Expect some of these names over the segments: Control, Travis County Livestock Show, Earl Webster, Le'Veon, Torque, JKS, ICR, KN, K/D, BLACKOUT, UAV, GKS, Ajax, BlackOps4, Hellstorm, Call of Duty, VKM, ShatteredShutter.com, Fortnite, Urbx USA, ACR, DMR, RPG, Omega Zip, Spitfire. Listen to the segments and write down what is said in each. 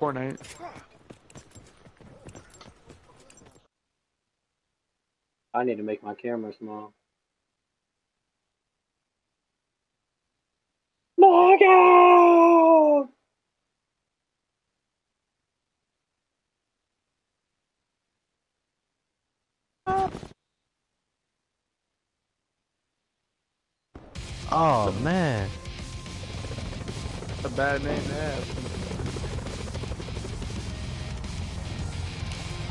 Fortnite. I need to make my camera small. Morgan! Oh man. That's a bad name to have.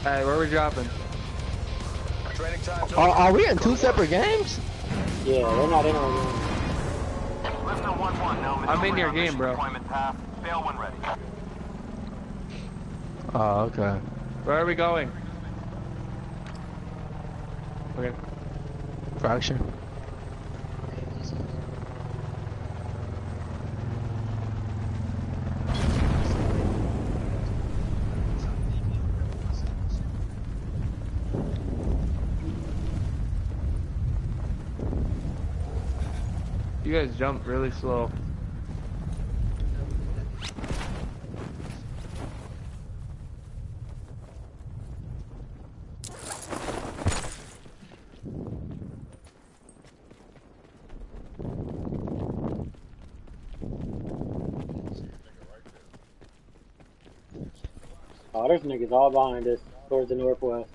Hey, where are we dropping? Training time. Are we in two separate games? Yeah, we're not in our game. I'm in your game, bro. Oh, okay. Where are we going? Okay. Fracture. You guys jump really slow. Oh, there's niggas all behind us towards the northwest.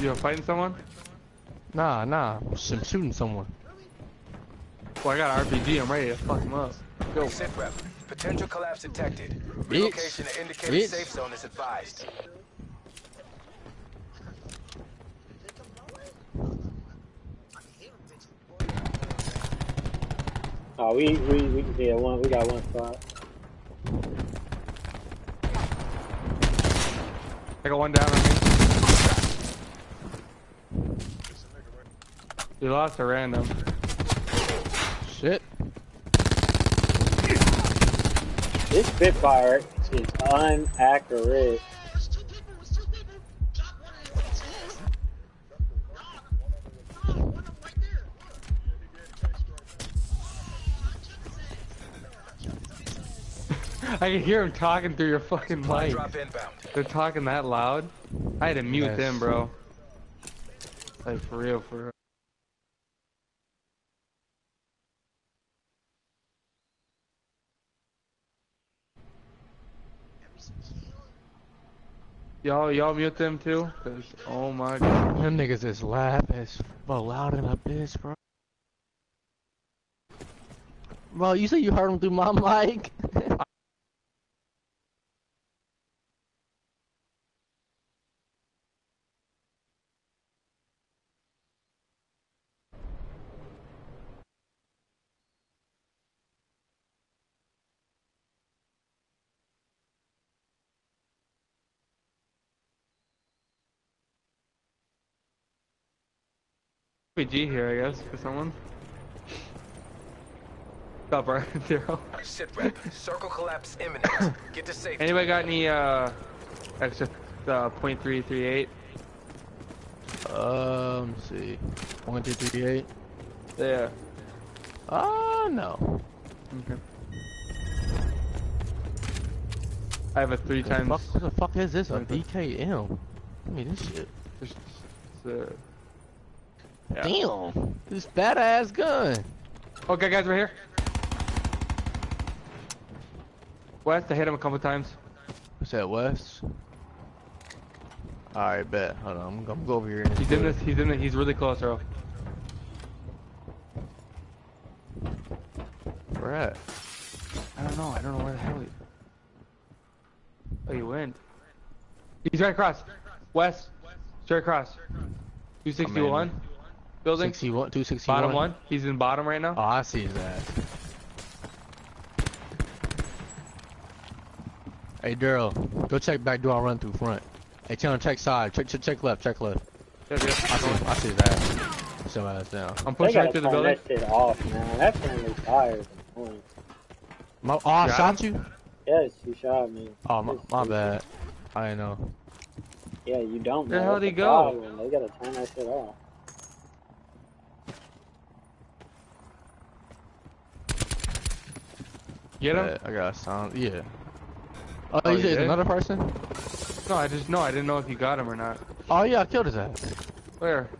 You're fighting someone? Nah, I'm shooting someone. Well, I got an RPG, I'm ready to fuck him up. Go. Sit rep. Potential collapse detected. Relocation to indicated safe zone is advised. Oh, we can see one. We got one spot. I got one down on me. You lost a random. Shit. This Spitfire is inaccurate. There's two people, there's two people. Drop one of them, it's his. One of them right there. I can hear him talking through your fucking mic. They're talking that loud. I had to mute them, bro. Like, for real, for real. Y'all mute them too? Cause, oh my god. Them niggas is loud as a bitch, bro. Bro, you say you heard them through my mic? RPG here, I guess, for someone. Stop right, Zero. Sit rep. Circle collapse imminent. Get to safety. Anybody got any, extra, .338? Let's see. .338? Yeah. No. Okay. I have a 3 times... What the fuck is this? A VKM? I mean, this shit. It's yeah. Damn, this badass gun. Okay, guys, we're here. West, I hit him a couple times. What's that, West? Alright, bet. Hold on, I'm gonna go over here. He's in this, he's in it, he's really close, bro. Where at? I don't know where the hell he is. Oh, he went. He's right across. West, straight across. 261. Building 61, 261. Bottom one. He's in bottom right now. Oh, I see that. Hey, Daryl, go check back door. I'll run through front. Hey, Chandler, check side. Check left. Check left. Yes, yes. I see that. Somebody's down. I'm pushing right through the building. That shit off, man. That thing is tired. I shot you? Yes, you shot me. Oh, my bad. I didn't know. Yeah, you don't. Where the hell did he go? we gotta time that shit out. Get him? I got a sound, yeah. Oh, you did another person? No, I didn't know if you got him or not. Oh yeah, I killed his ass. Where?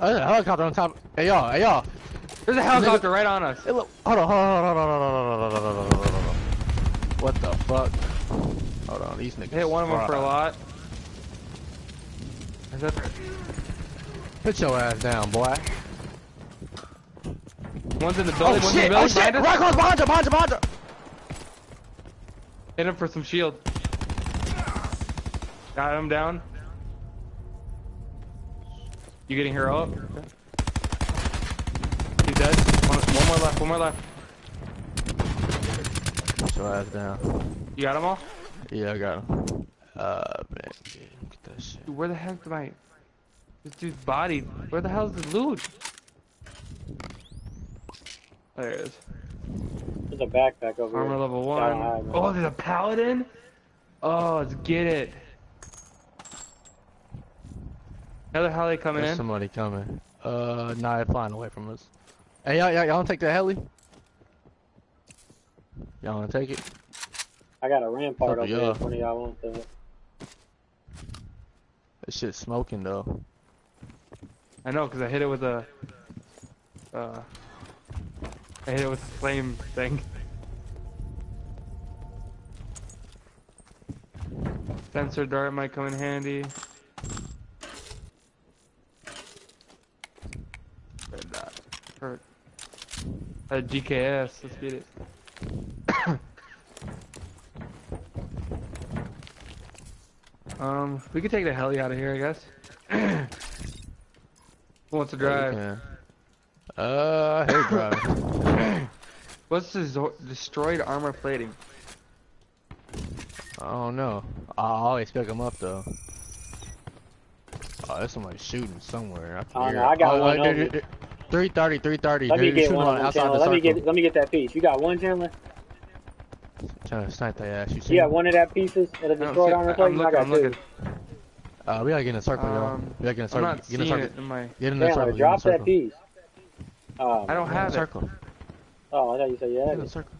Oh, there's a helicopter on top. Hey y'all, hey y'all. There's a helicopter right on us. Hey, look. Hold on, hold on. What the fuck? Hold on, these niggas. Hit one of them for a lot. Is that... Put your ass down, boy. One's in the building, one's in the building. Oh shit, right close, behind you. Hit him for some shield. Got him down. You getting hero up? He's dead. One more left. Put your ass down. You got him all? Yeah, I got him. Man, get that shit. Dude, where the heck did my... This dude's body... Where the hell's the loot? There it is. There's a backpack over here. Armor level 1. Oh, there's a paladin? Oh, let's get it. Another heli coming in. There's somebody coming. Nah, they're flying away from us. Hey, y'all wanna take the heli? Y'all wanna take it? I got a rampart over there if one of y'all wants to. That shit's smoking, though. I know, because I hit it with a... I hit it with the flame thing. Sensor dart might come in handy. They're not hurt. A GKS, let's get it. We could take the heli out of here, I guess. Who wants to drive? Yeah, I hate driving. What's the destroyed armor plating? I don't know. I always pick them up though. Oh, there's somebody shooting somewhere. I can't hear. I got one. 330, 330. Let me get one outside the circle. Let me get that piece. You got one, Chandler? I'm trying to snipe that ass. You see? Yeah, one of that pieces of the destroyed armor plating. I got two. We gotta get in a circle, y'all. We gotta get in a circle. I'm not seeing it. Get in the circle. Drop that piece. I don't have it. Oh, I thought you said yeah. Get in the circle.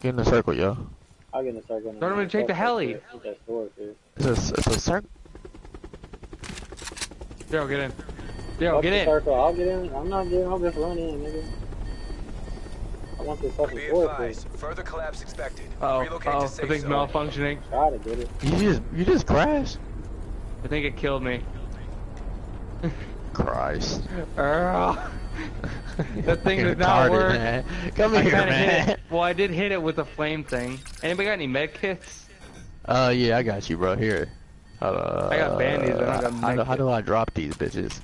Get in the circle, yo. I'll get in the circle. Don't even take the heli. It's a circle. Yo, get in. Yo, get in. Circle. I'll get in. I'm not getting. I'll just run in, nigga. I want this fucking force. Further collapse expected. Oh, the thing's malfunctioning. Try to get it. You just crashed. I think it killed me. Christ. Earl. That thing did not work. Man. Come here, man. Well, I did hit it with a flame thing. Anybody got any med kits? Yeah, I got you, bro. Here. I got bandies. How do I drop these bitches?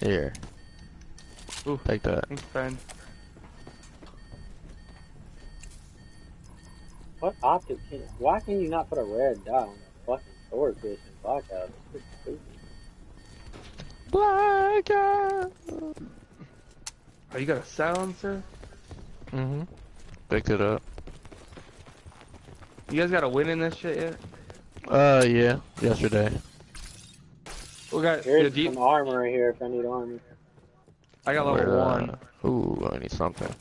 Here. Ooh, take that. Thanks, friend. What optic? Why can you not put a red dot on that fucking swordfish and blackout? It's stupid. Blackout. Oh, you got a silencer? Mm-hmm. Picked it up. You guys got a win in this shit yet? Yeah. Yesterday. We got some armor right here if I need armor. I got level 1. Ooh, I need something.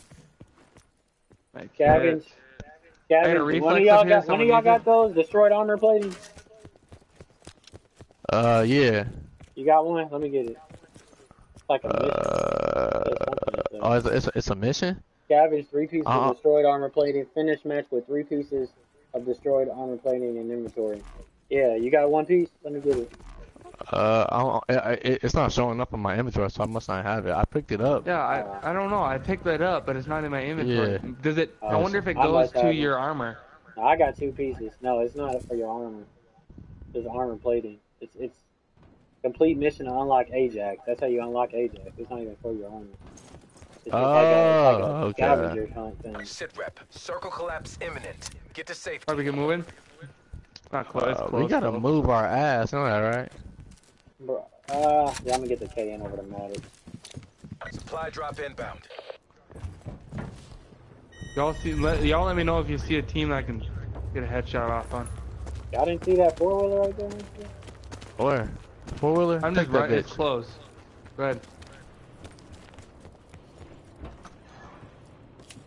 Cabins. Cabins. One of y'all got those? Destroyed armor plating? Yeah. You got one? Let me get it. It's like a mission. Oh, it's a mission? Scavenge 3 pieces of destroyed armor plating. Finish match with 3 pieces of destroyed armor plating in inventory. Yeah, you got one piece? Let me get it. It's not showing up in my inventory, so I must not have it. I picked it up. Yeah, I don't know. I picked that up, but it's not in my inventory. Yeah. Does it? I wonder if it goes to your armor. No, I got 2 pieces. No, it's not for your armor. There's armor plating. It's complete mission to unlock Ajax. That's how you unlock Ajax. It's not even for your armor. It's like a scavenger hunt thing. Sitrep. Circle collapse imminent. Get to safety. Are we good moving? Not close. We gotta move our ass. All right. Bro, yeah, I'm gonna get the KN over the Matic. Supply drop inbound. Y'all see? Y'all let me know if you see a team that I can get a headshot off on. Y'all didn't see that 4-wheeler right there? Where? Four-wheeler? I'm just right, it's close. Go ahead.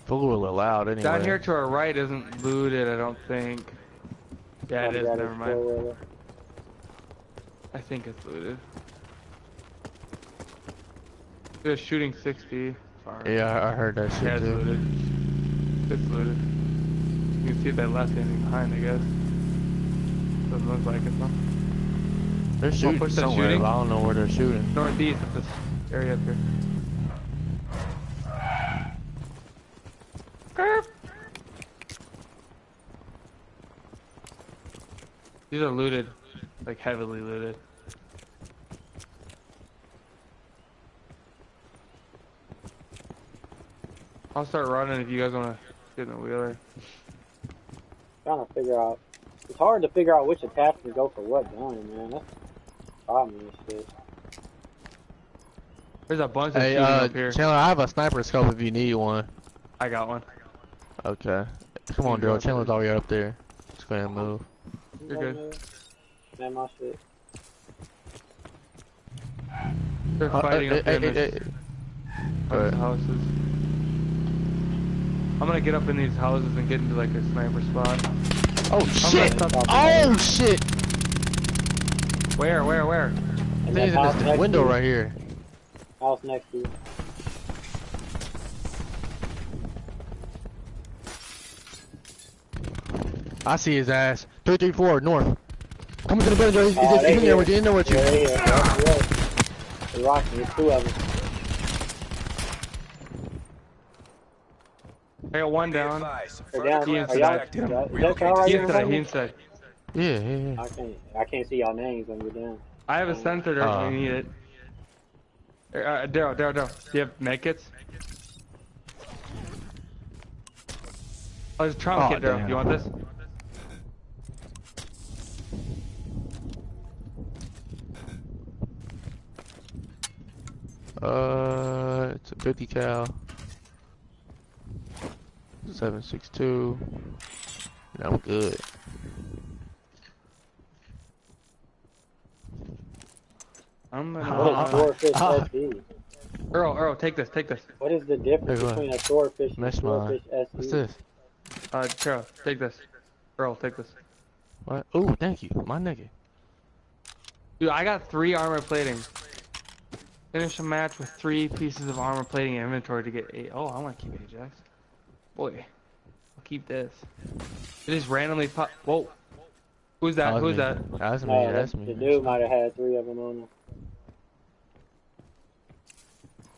Four-wheeler loud anyway. Down here to our right isn't looted, I don't think. Yeah, it is, never mind. I think it's looted. They're shooting 60. Sorry. Yeah, I heard that shit too. It's looted. It's looted. You can see if they left anything behind, I guess. Doesn't look like it, though. They're shooting somewhere, shooting? I don't know where they're shooting. Northeast, at this area up here. These are looted, like heavily looted. I'll start running if you guys want to get in the wheeler. Trying to figure out. It's hard to figure out which attachment go for what gun, man. That's the problem with this shit. There's a bunch of shooting up here. Chandler, I have a sniper scope if you need one. I got one. Okay. Come on, Daryl. Chandler's already up there. Just go ahead and move. You're good. Man, my shit. They're fighting up there. Right. Houses. I'm gonna get up in these houses and get into like a sniper spot. Oh shit! Oh shit! Where? I think it's in this window right here. House next to you. I see his ass. 334 north. Come to the building, Joe. He's in there with you. They're rocking. There's two of them. I got one down. They're down. Inside. Yeah. I can't see y'all names when you're down. I have a sensor there if you need it. Daryl. Do you have medkits? Oh, there's a trauma kit, Daryl. Do you want this? It's a 50 cal. 7.62. Now I'm good. I'm gonna Earl, take this. What is the difference between a swordfish and a swordfish SE? What's this? Earl, take this. What? Ooh, thank you, my nigga. Dude, I got 3 armor plating. Finish a match with 3 pieces of armor plating in inventory to get 8. Oh, I want to keep Ajax. Boy, I'll keep this. It just randomly pop. Whoa. Who's that? Who's that? That's me. That's me. The dude might have had 3 of them on him.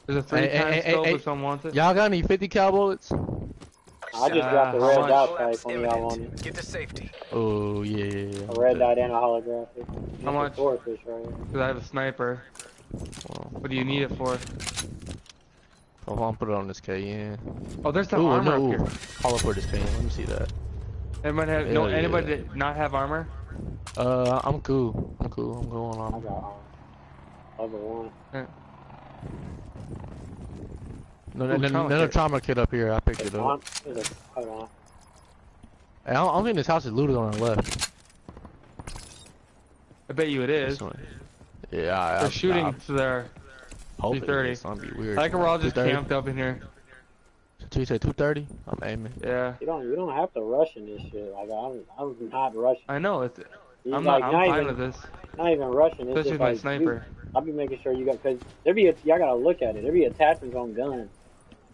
There's a 3-time scope if someone wants it. Y'all got any 50 cal bullets? I just got the red dot type on y'all on it. Get to safety. Oh, yeah. A red dot and a holographic. How much? Swordfish right here. Because I have a sniper. Well, what do you need it for? Oh, I'll put it on this KN. Oh, there's some armor up here. I'll put this KN. Let me see that. Anybody have? No, anybody that not have armor? I'm cool. I'm cool on armor. I got armor. Other one. Yeah. No, trauma kit up here. I picked it up. Hold on. Hey, I don't think this house is looted on the left. I bet you it is. Yeah, they're shooting to their. 230. I think we're all just camped up in here. So you said 230? I'm aiming. Yeah. You don't have to rush in this shit. Like I'm not rushing. I know it's. I'm fine with this. Not even rushing. Especially with my sniper. I'll be making sure you got because there be y'all gotta look at it. There be attachments on guns.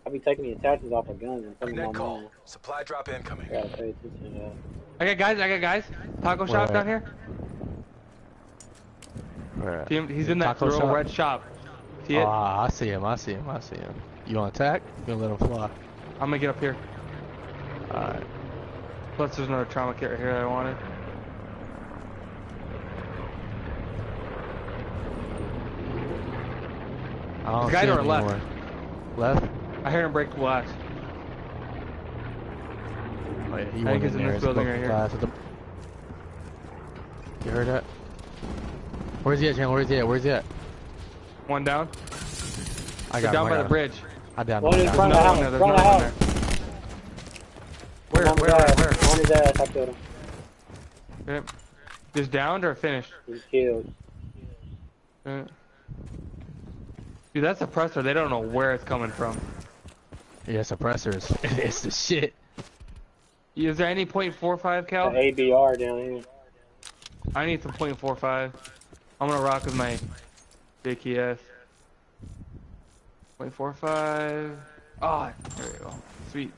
I'll be taking the attachments off of guns and putting them on. Supply drop incoming. I gotta pay attention to that. I got guys. Taco shop down here. He's in that little red shop. Ah, I see him, I see him. You wanna attack? You gonna let him fly? I'm gonna get up here. Alright. Plus there's another trauma kit right here that I wanted. There's a guy to our left. Left? I heard him break the glass. Oh, yeah, I think he's in this building right here. You heard that? Where's he at, Chan? Where's he at? One down. I got down by the bridge. I down. One in front of the house. Where? One is that. I killed him. Just downed or finished? He's killed. Dude, that suppressor, they don't know where it's coming from. Yeah, suppressors. It's the shit. Is there any .45 cal? The ABR down here. I need some .45. I'm gonna rock with my JKS. .45. Ah, oh, there we go. Sweet.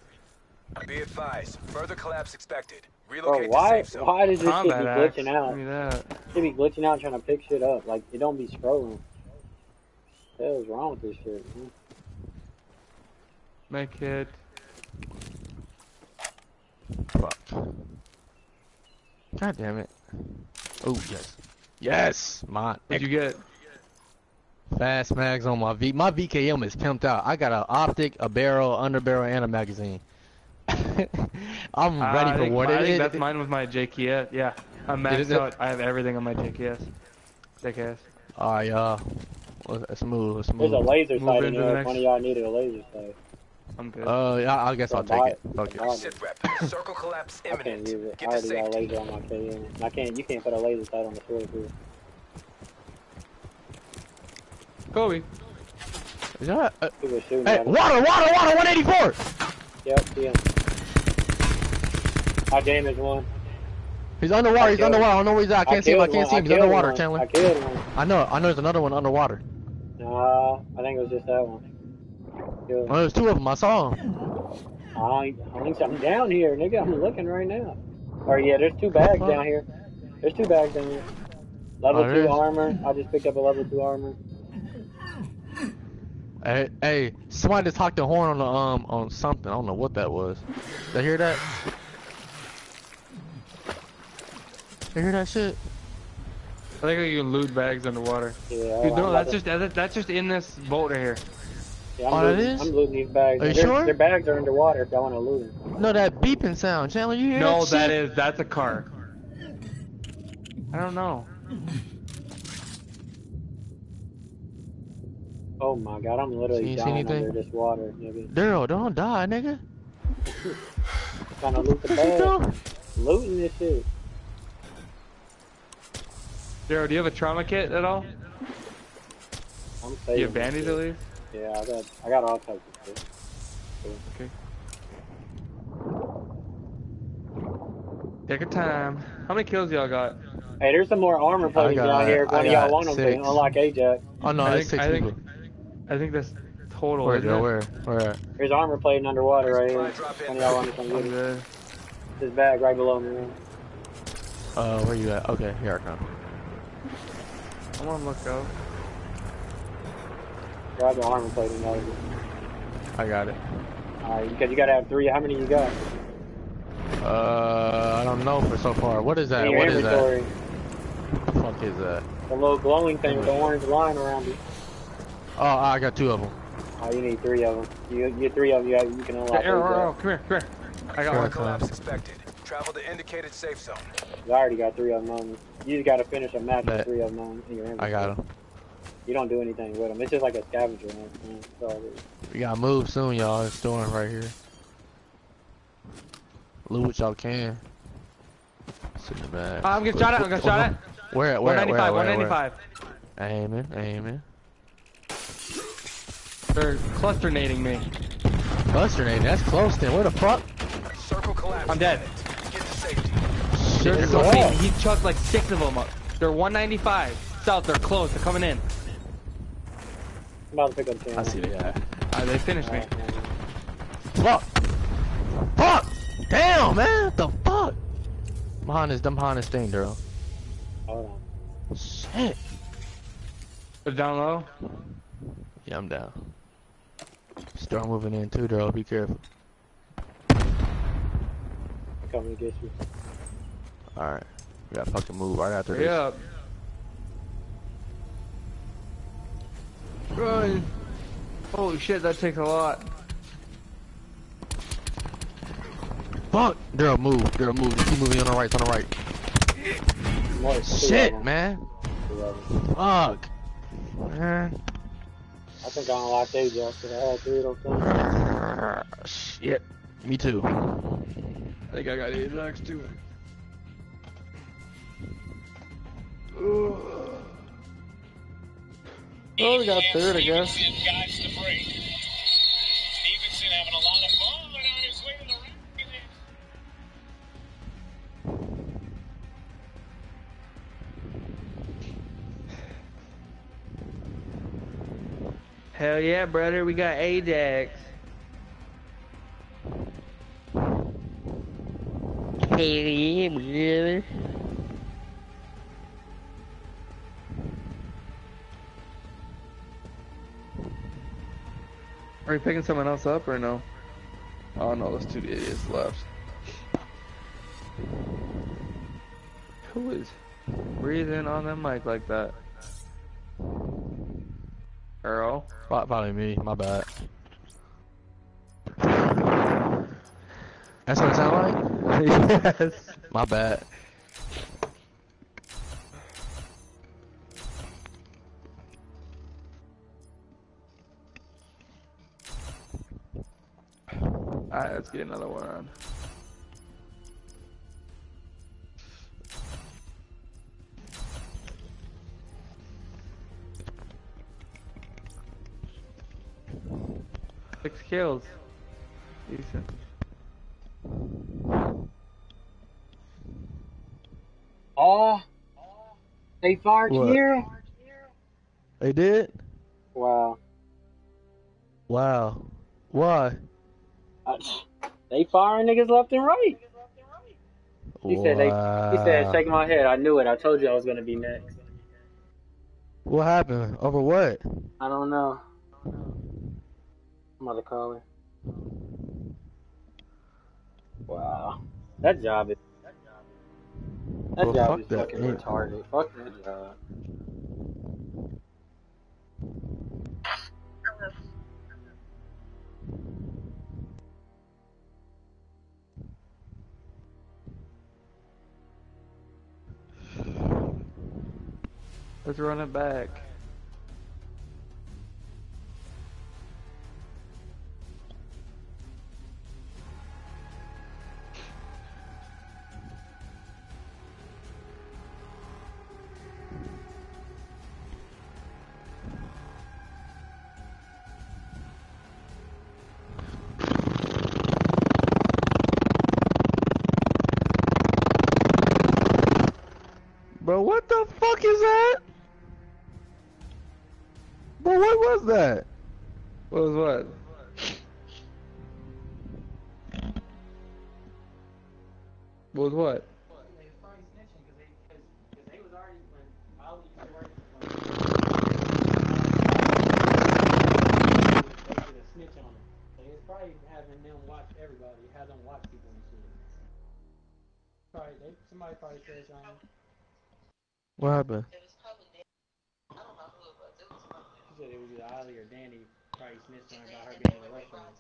Be advised, further collapse expected. Relocate to safe zone. Why does this shit be glitching out? Give me that. Should be glitching out trying to pick shit up. Like, it don't be scrolling. What the hell is wrong with this shit, man? My kid. Fuck. God damn it. Oh, yes. Yes! My. What'd you get? Fast mags on my V. My VKM is pimped out. I got an optic, a barrel, underbarrel, and a magazine. I'm ready for what it is. I think that's mine with my JKS. Yeah, I'm maxed out. I have everything on my JKS. JKS. Alright, y'all. Let's move. Let's move. There's a laser sight in here. If one of y'all needed a laser sight. I'm good. Yeah, I guess I'll take it. Fuck it. Circle collapse imminent. I already got a laser on my KN. I can't. You can't put a laser sight on the floor here. Kobe. Is that? Hey, water, 184. Yep, yeah. I damaged one. He's underwater, I don't know where he's at. I can't see him, he's underwater, Chandler. I killed one. I know there's another one underwater. Nah, I think it was just that one. Oh, there's two of them, I saw them. I think something down here, nigga, I'm looking right now. Or yeah, there's two bags down here. There's two bags down here. Level 2 armor, I just picked up a level 2 armor. Hey, somebody just hocked the horn on the, on something. I don't know what that was. Did I hear that? Did I hear that shit? I think you can loot bags underwater. Yeah, dude, no, that's just in this boat right here. Yeah, I'm looting these bags. Are you sure? Their bags are underwater if y'all want to loot them. No, that beeping sound. Chandler, you hear that shit? No, that's a car. I don't know. Oh my god, I'm literally dying under this water, nigga. Daryl, don't die, nigga. Trying to loot the bag. Looting this shit. Daryl, do you have a trauma kit at all? I'm saving. Do you have bandage at least? Yeah, I got all types of shit. Okay. Take your time. How many kills y'all got? Hey, there's some more armor plates down here. If one of y'all want them, they unlock Ajax. Oh no, that's 6 people. I think that's total. Where? There's armor plating underwater right here. This bag right below me. Where you at? Okay, here I come. I'm on lookout. Grab the armor plate and load it. I got it. Alright, because you gotta have 3. How many you got? I don't know for so far. What is that? What is that? What the fuck is that? The little glowing thing with the orange line around it. Oh, I got 2 of them. Oh, you need 3 of them. You get 3 of them, you can unlock. Arrow, come here. I got one. Collapse expected. Travel to indicated safe zone. You already got 3 of them on you. You just gotta finish a match with 3 of them on in your inventory. I got them. You don't do anything with them. It's just like a scavenger. We gotta move soon, y'all. It's storm right here. Loot what y'all can. I'm getting shot at. Where? 195. Aiming. They're clusternating me. Clusternating? That's close then. Where the fuck? Circle collapse. I'm dead. Get to safety. They're close. He chucked like 6 of them up. They're 195. South, they're close. They're coming in. I'm about to pick up the I see the guy. Alright, they finished me. Fuck! Damn, man! What the fuck? I'm behind this thing, Daryl. Hold on. Shit. They're down low? Yeah, I'm down. Start moving in too, Daryl. Be careful. I'm coming to get you. Alright. We gotta fucking move right after this. Yeah. Run! Holy shit, that takes a lot. Fuck! Daryl, move. Keep moving on the right, Shit, man. Fuck. Man. I think I unlocked Ajax because I had 3 of them. Shit. Me too. I think I got Ajax too. Well, we got third, I guess. Hell yeah, brother, we got Ajax. Hey, brother. Are you picking someone else up or no? Oh no, there's two idiots left. Who is breathing on that mic like that? Earl? Probably me, my bad. That's what it sound like? Yes. My bad. Alright, let's get another one on. Six kills. Decent. Oh, they fired here. They did? Wow. Wow. Why? They firing niggas left and right. He said he said shake my head. I knew it. I told you I was gonna be next. What happened? Over what? I don't know. Mother caller. Wow. That job is fucking retarded. Fuck that job. Let's run it back. Bro, what the fuck is that? But what was that? What was what? What was what? They started snitching because they was already when I was working. They did a snitch on them. So it's probably having them watch everybody, have them watch people and shit. Probably somebody probably said something. What happened? It was either Ollie or Danny probably snitched on about her being in the restaurant.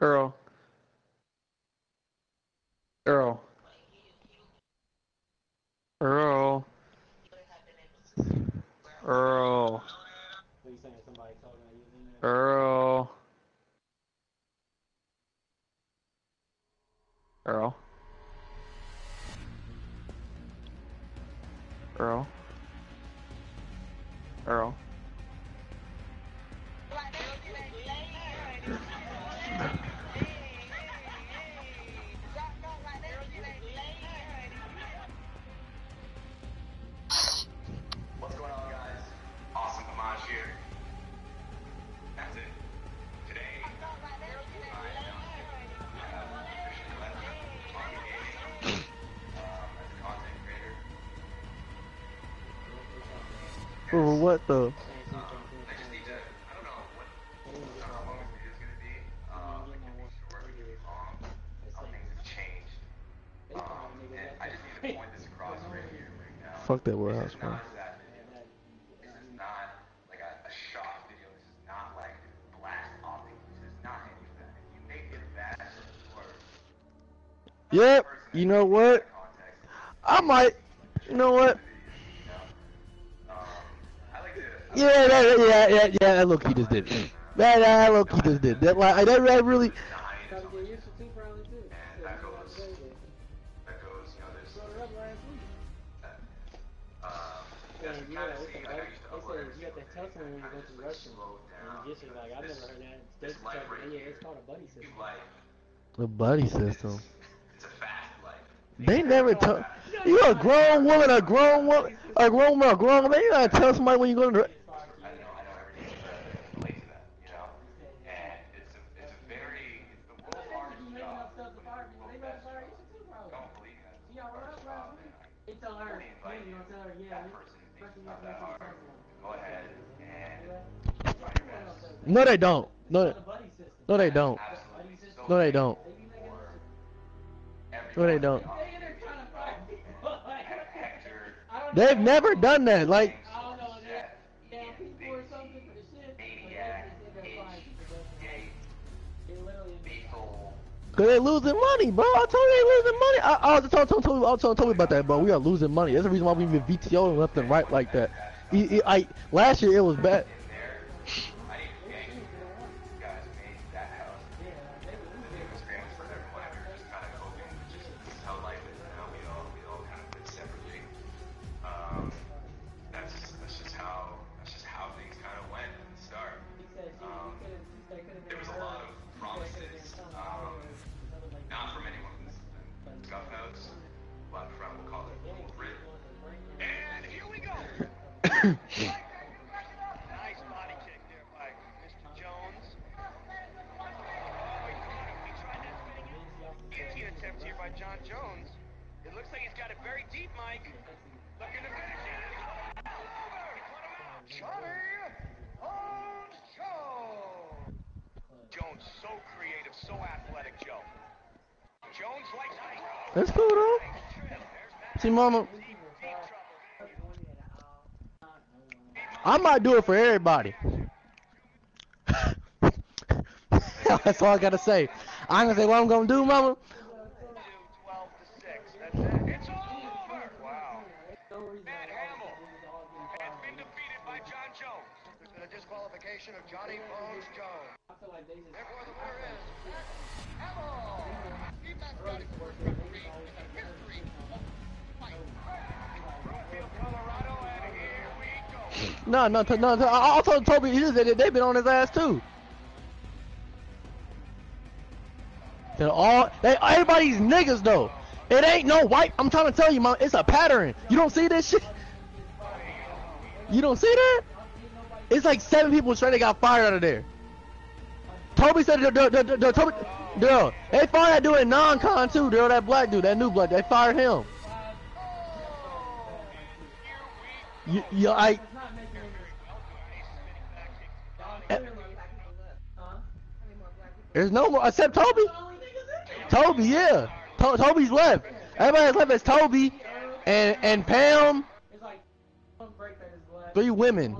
Earl. What's going on, guys? Awesome Damage here. That's it. Today, Oh, what the? I just need to, I don't know what how long this video is going to be. Like I'm sure how things have changed. And I just need to point this across right here, right now. Fuck that warehouse, man. This is not like a shock video. This is not like blast optics. This is not any of that. If you make it that or yep, you know what? I might, you know what? Yeah, that look he just did. That look he just did. That really... They say you have to tell someone when you go to the restroom. And just like, I've never heard that. It's like, yeah, it's called a buddy system. A buddy system. It's a fast life. They never tell. You a grown woman, a grown woman, a grown man, a grown woman. They gotta tell somebody when you go to the. I know everybody's related to that, you know. And it's a very, it's the world's largest job. Don't believe that. It's a hard. Go ahead and. No, they don't. No, they don't. No, they don't. No, they don't. They've never done that. Like, I don't know. Now people are so good for the shit. Cause they losing money, bro. I told you they losing money. I told you about that, bro. We are losing money. That's the reason why we even VTO left and right like that. Last year it was bad. That's cool though. See, mama, I might do it for everybody. That's all I gotta say. I'm gonna say what I'm gonna do, mama. No. I also told you that they've been on his ass too. They're all, everybody's niggas though. It ain't no white. I'm trying to tell you, man. It's a pattern. You don't see this shit. You don't see that? It's like 7 people straight that got fired out of there. Toby said, Toby, girl, they fired that dude in non-con too, girl. That black dude, that new black, they fired him. There's no more except Toby. Toby, yeah. Toby's left. Everybody's left is Toby and Pam. 3 women.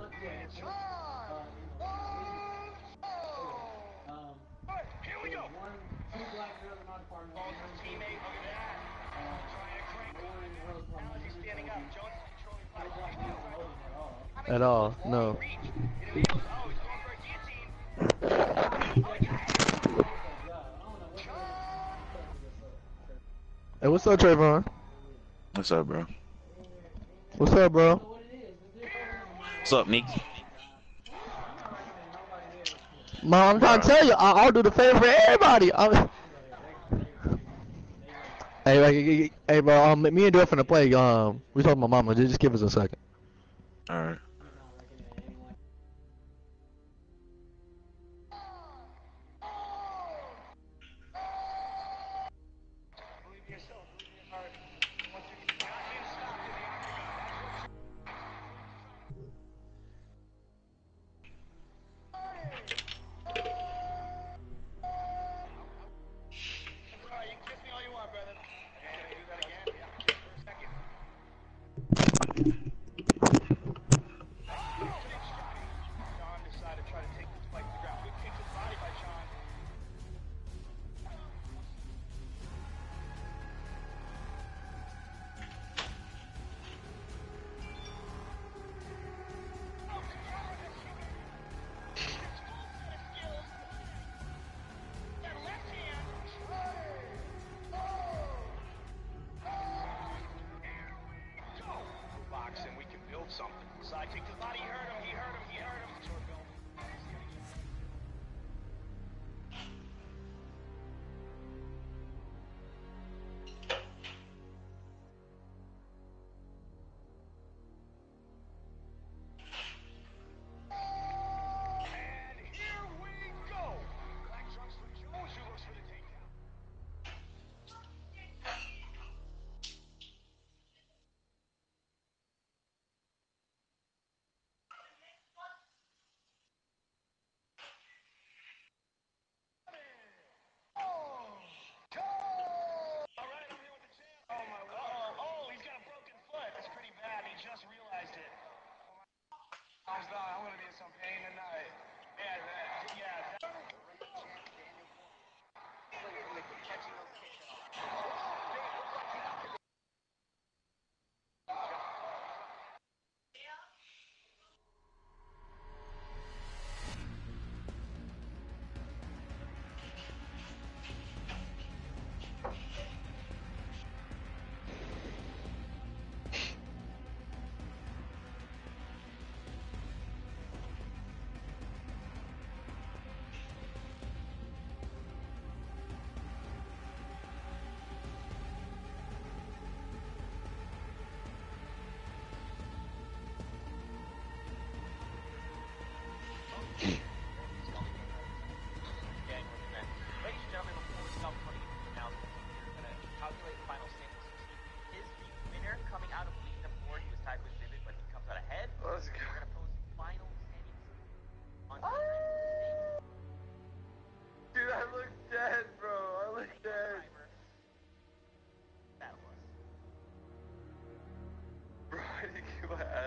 At all, no. Hey, what's up, Trayvon? What's up, bro? What's up, bro? What's up, Nick? Mom, I'm trying to tell you, I'll do the favor for everybody. Hey, bro. Me and Dora finna play. We talking about mama. Just give us a second. All right.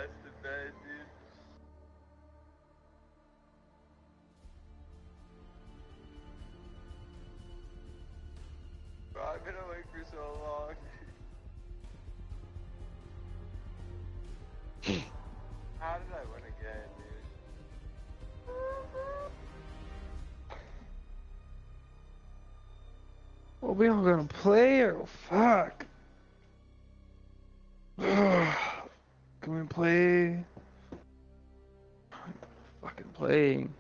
That's the bad, dude. Bro, I've been awake for so long. How did I win again, dude? Well, we all gonna play or fuck? Can we play? I'm fucking playing.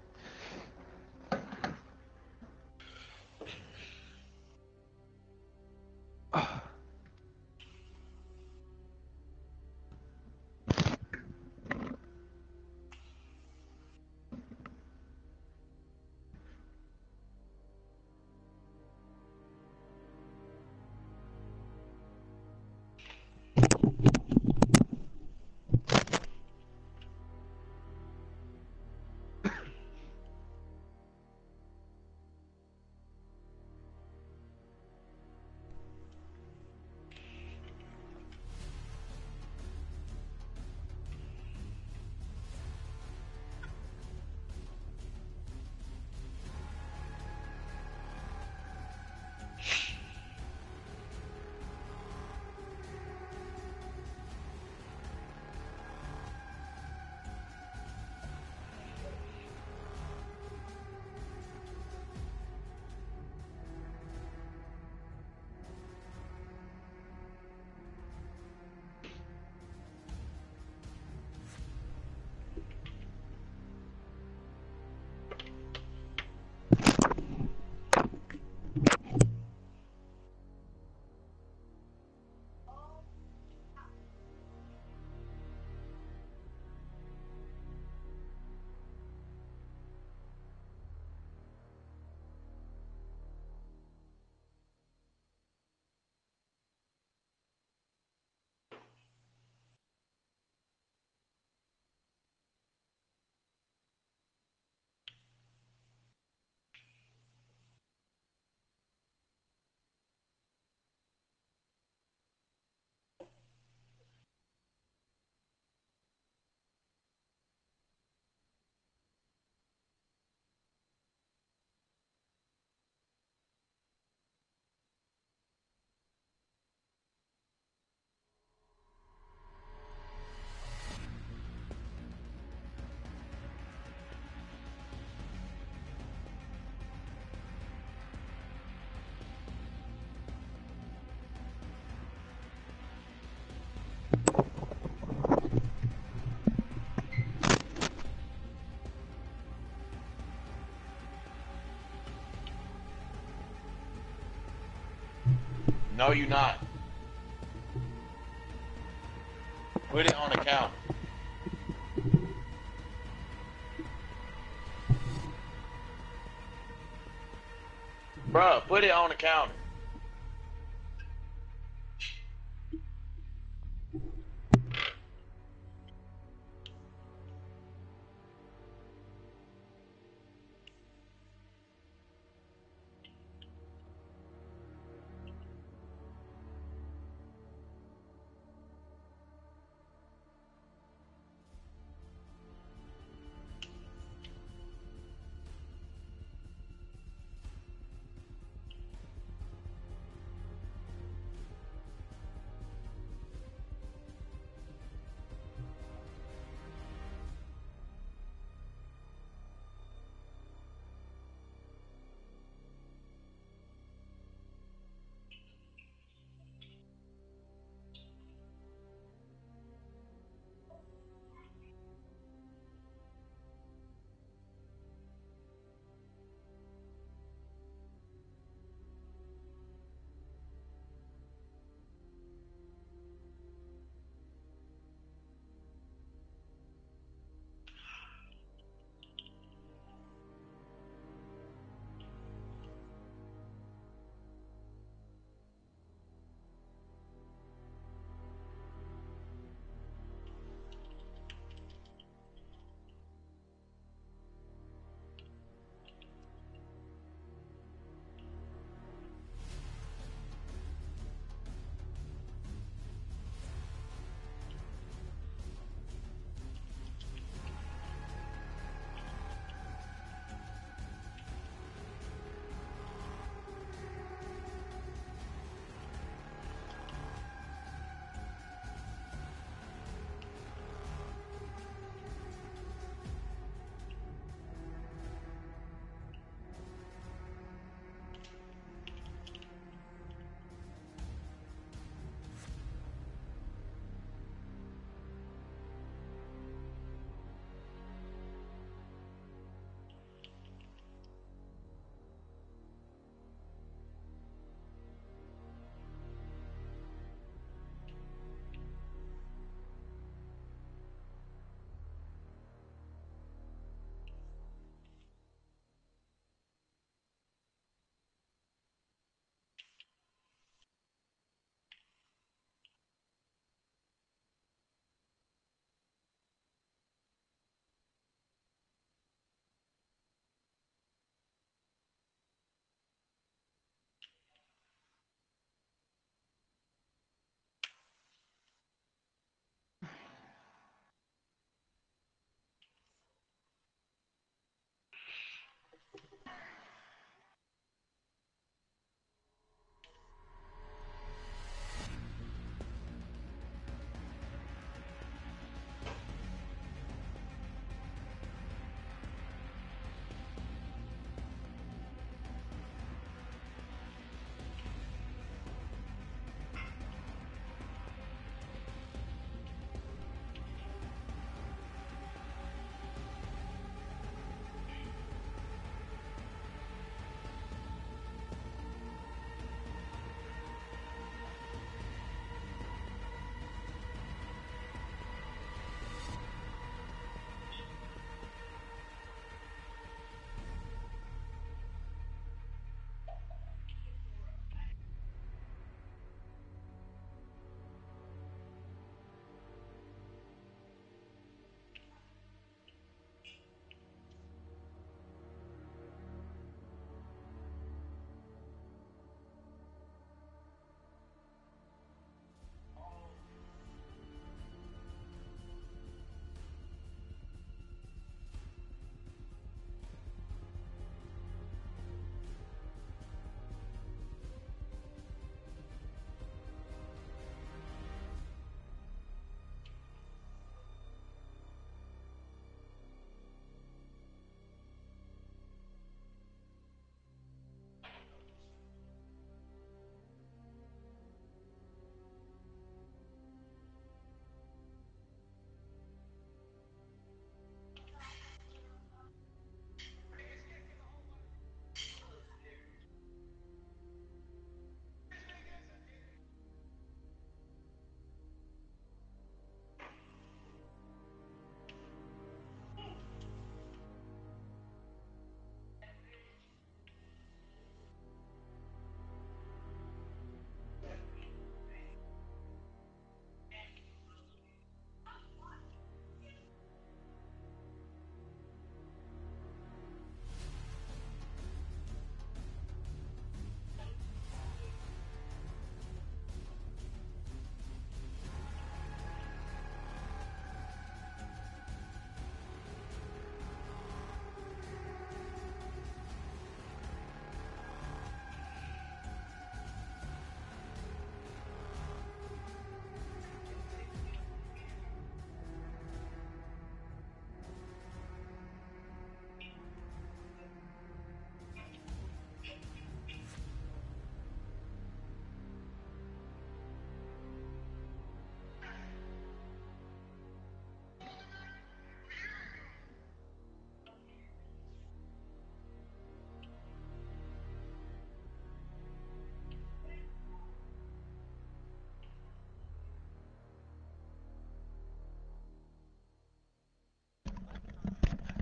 No, you not. Put it on account. Bruh, put it on account.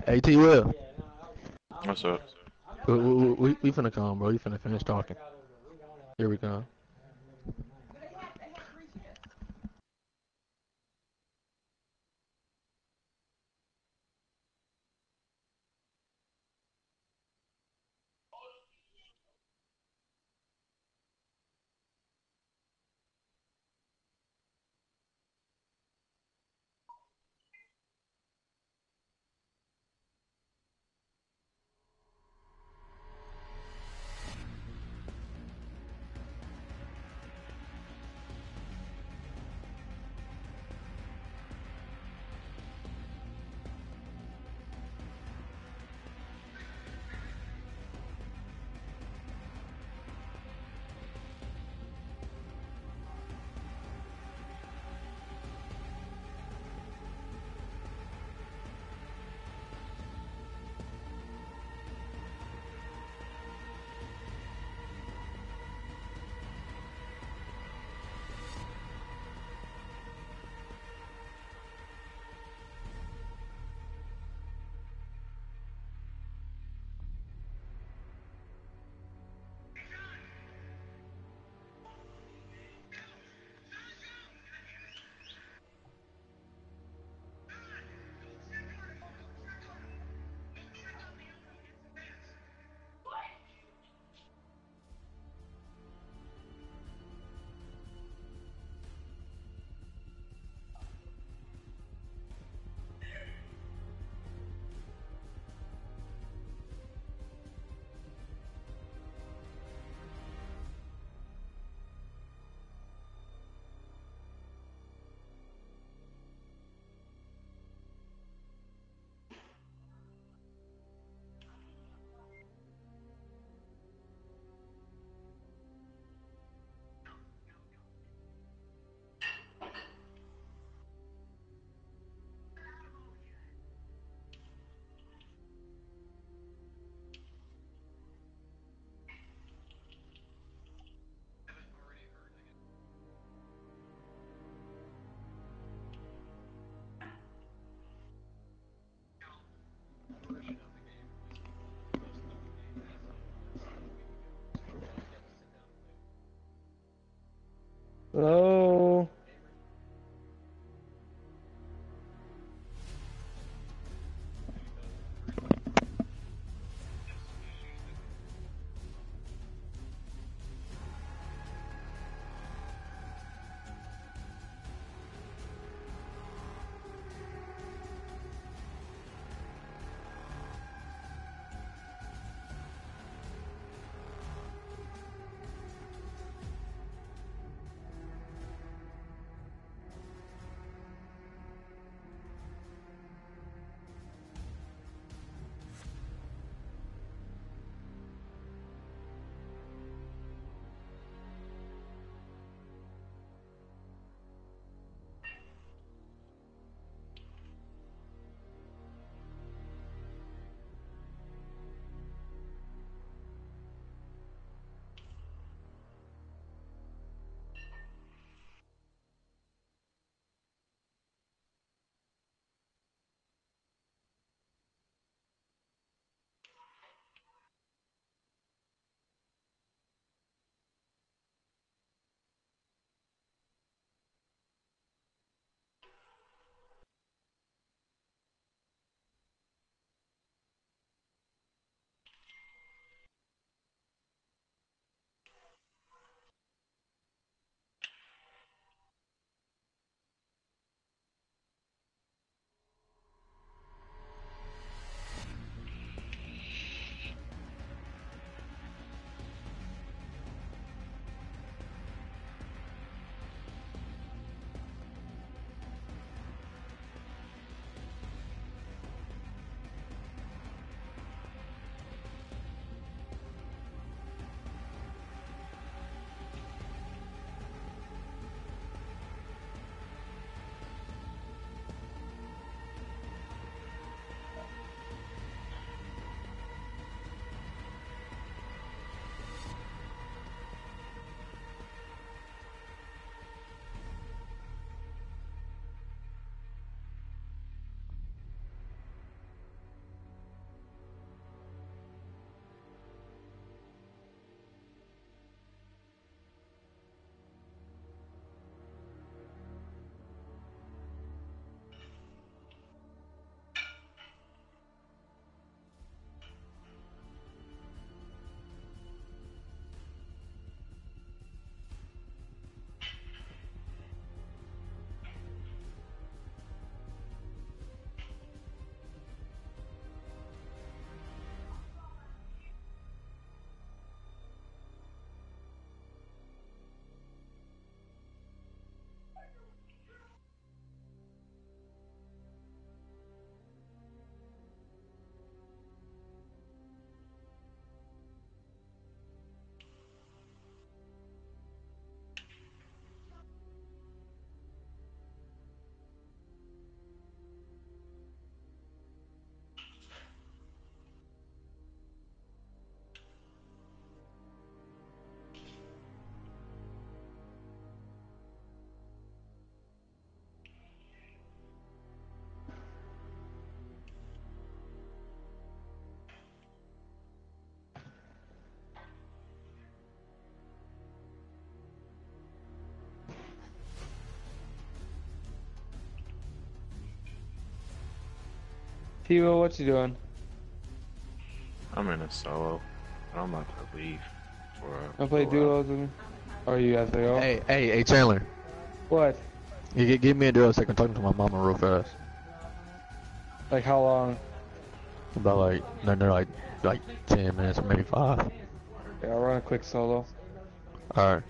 Hey, T. Will. What's up? We finna come, bro. You finna finish talking. Here we come. Hello. T-Will, what you doing? I'm in a solo. I'm about to leave. I play duos with me. Are you guys there? Hey, Chandler. What? You give me a duo so I can talk to my mama real fast. Like how long? About like, no, like 10 minutes, maybe 5. Yeah, I'll run a quick solo. Alright.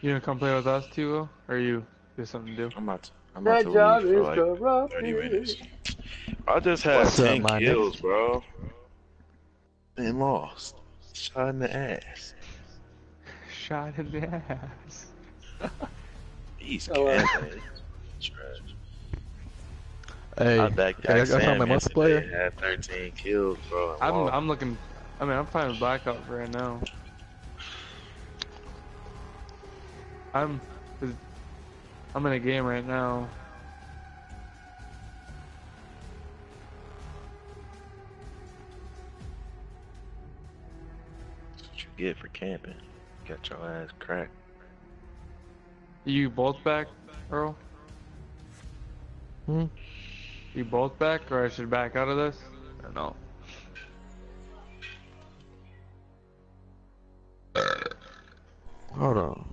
You gonna come play with us, T-Will? Or are you? There's something to do? I'm about to leave for like 30 minutes. I just had 10 kills, bro. And lost. Shot in the ass. Shot in the ass. These guys. Hey, I found my must player. I had 13 kills, bro. I'm looking. I mean, I'm playing with Black Ops right now. I'm in a game right now. That's what you get for camping. You got your ass cracked. You both back, Earl? Hmm? You both back, or I should back out of this? Or no? Hold on.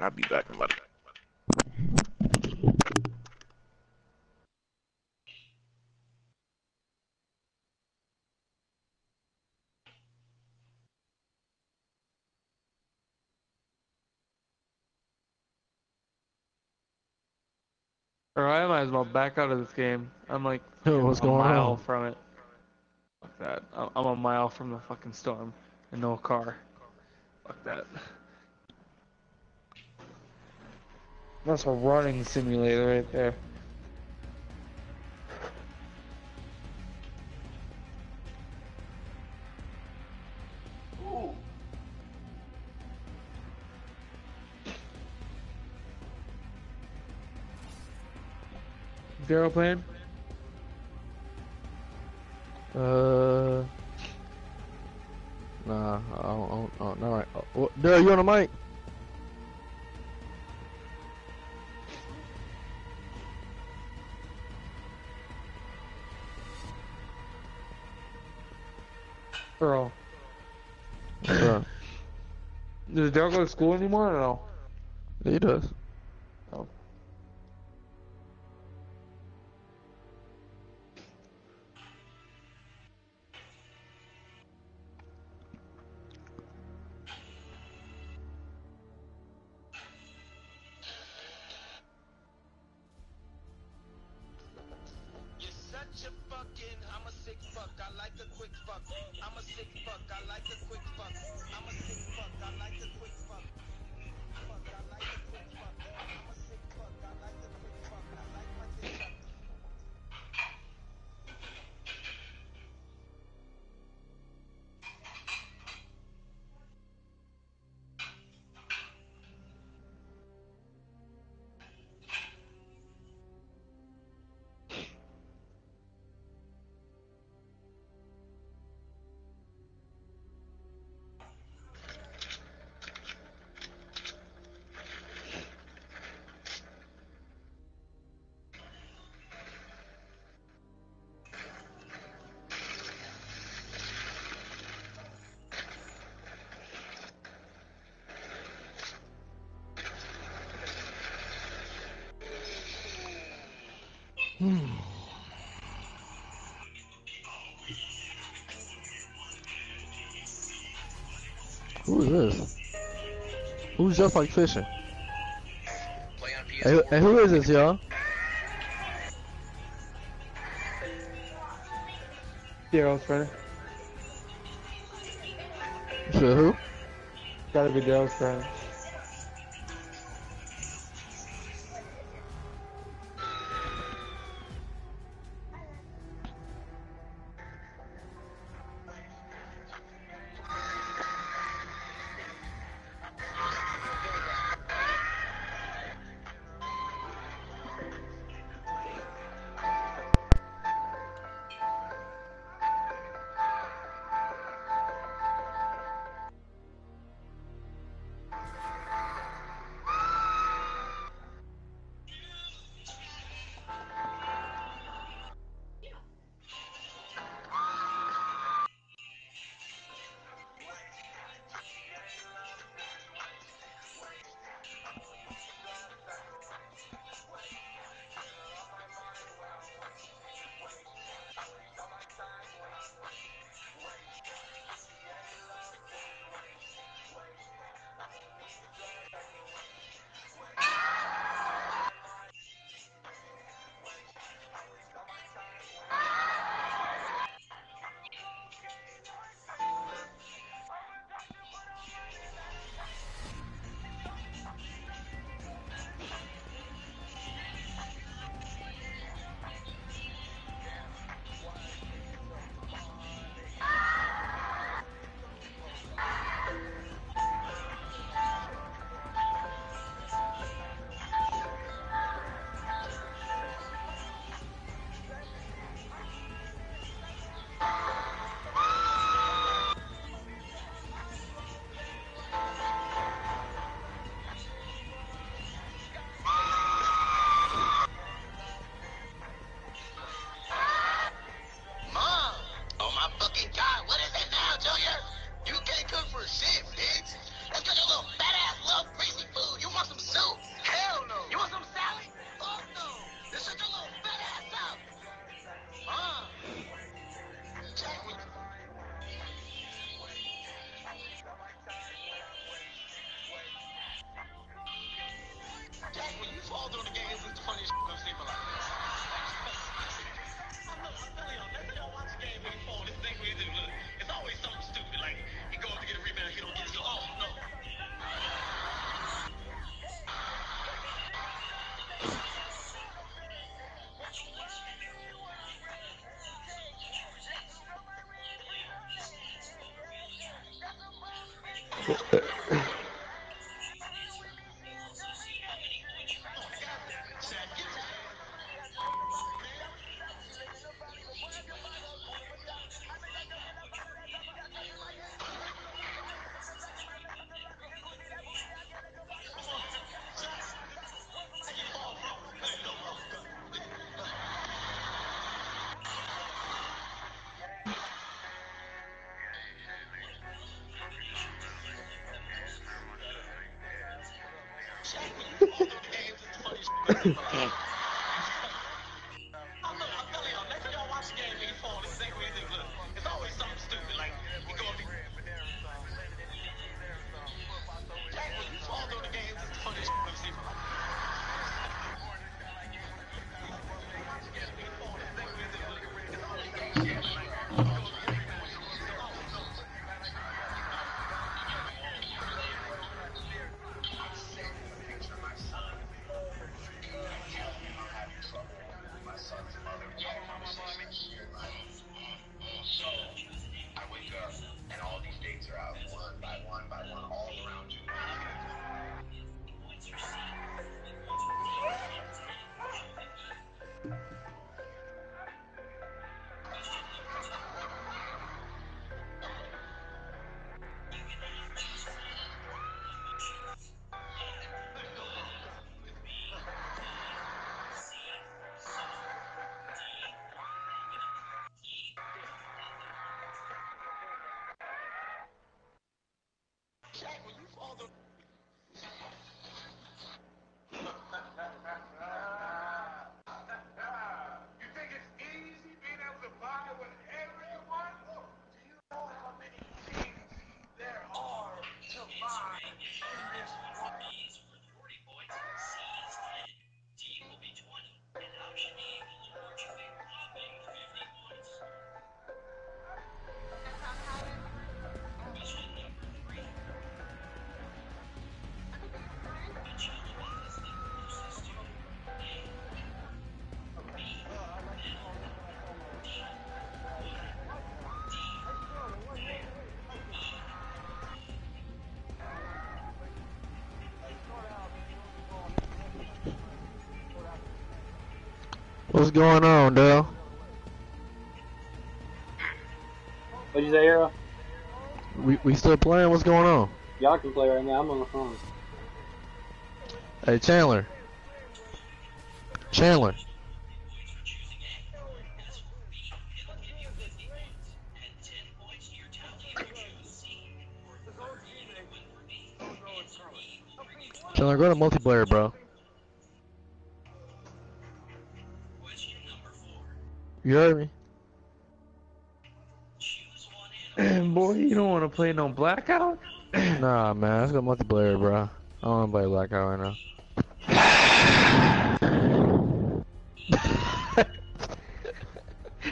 I'll be back in like Alright, I might as well back out of this game. I'm like a mile from it. Fuck that. I'm a mile from the fucking storm and no car. Fuck that. That's a running simulator right there. Daryl playing? Nah, I don't know. Well, Daryl, you on the mic? Earl. Does Daryl go to school anymore or no? Yeah, he does. Oh. Who is this? Who's just like fishing? And who is this, y'all? Daryl's friend. Sure, who? Gotta be Daryl's friend. What's going on, Dale? What'd you say, Arrow? We still playing? What's going on? Y'all can play right now. I'm on the phone. Hey, Chandler. Chandler. Chandler, go to multiplayer, bro. You heard me? Boy, you don't want to play no Blackout? Nah, man. Let's go multiplayer, bro. I don't want to play Blackout right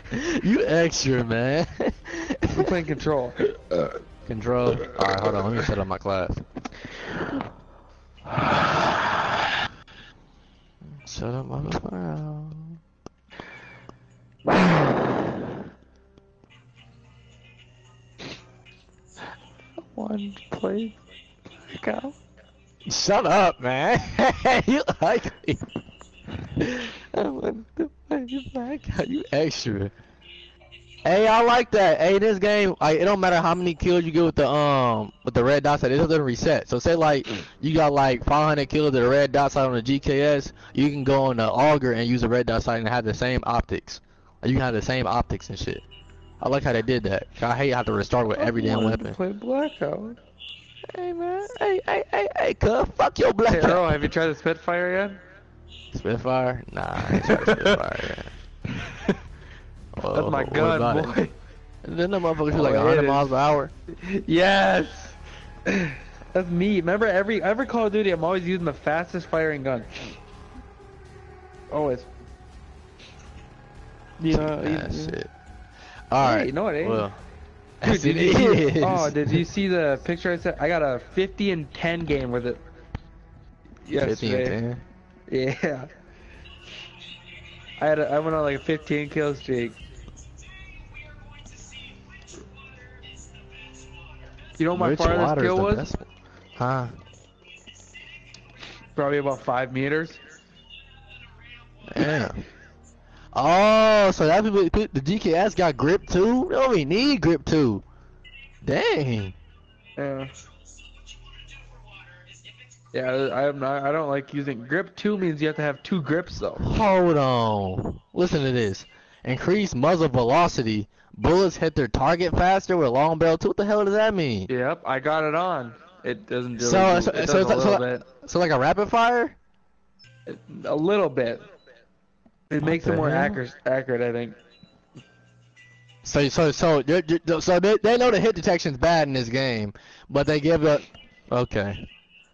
now. You extra, man. We're playing Control. Control? Alright, hold on. Let me set up my class. Set up my class. One play. Go. Shut up, man. You like me. I want to play Blackout. You extra. Hey, I like that. Hey, this game, like, it don't matter how many kills you get with the red dot side. It doesn't reset. So say like you got like 500 kills with the red dot side on the GKS, you can go on the auger and use the red dot side and have the same optics. You can have the same optics and shit. I like how they did that. I hate how to restart with every damn weapon. Play Blackout. Hey man, hey, cuz fuck your Blackout. Hey, Earl, have you tried the Spitfire yet? Spitfire? Nah, I ain't tried the Spitfire yet. Whoa, that's my gun, boy. Didn't that motherfucker shoot like 100 miles per hour? Yes. That's me. Remember every Call of Duty, I'm always using the fastest firing gun. Always. You know. Shit. Alright. Hey, no, it ain't. Well, dude, it is. Oh, did you see the picture I sent? I got a 50 and 10 game with it. Yesterday. 50 and 10? Yeah. I went on like a 15 kill streak. You know what my farthest kill was? Huh? Probably about 5 meters. Yeah. Oh, so that people, the GKS got grip too? They don't even need grip too. Dang. Yeah. Yeah, I'm not, I don't like using grip. 2 means you have to have 2 grips though. Hold on. Listen to this. Increase muzzle velocity. Bullets hit their target faster with long barrel 2. What the hell does that mean? Yep, I got it on. It doesn't do so like a rapid fire? A little bit. It makes it more accurate, I think. So they know the hit detection's bad in this game, but they give up. Okay.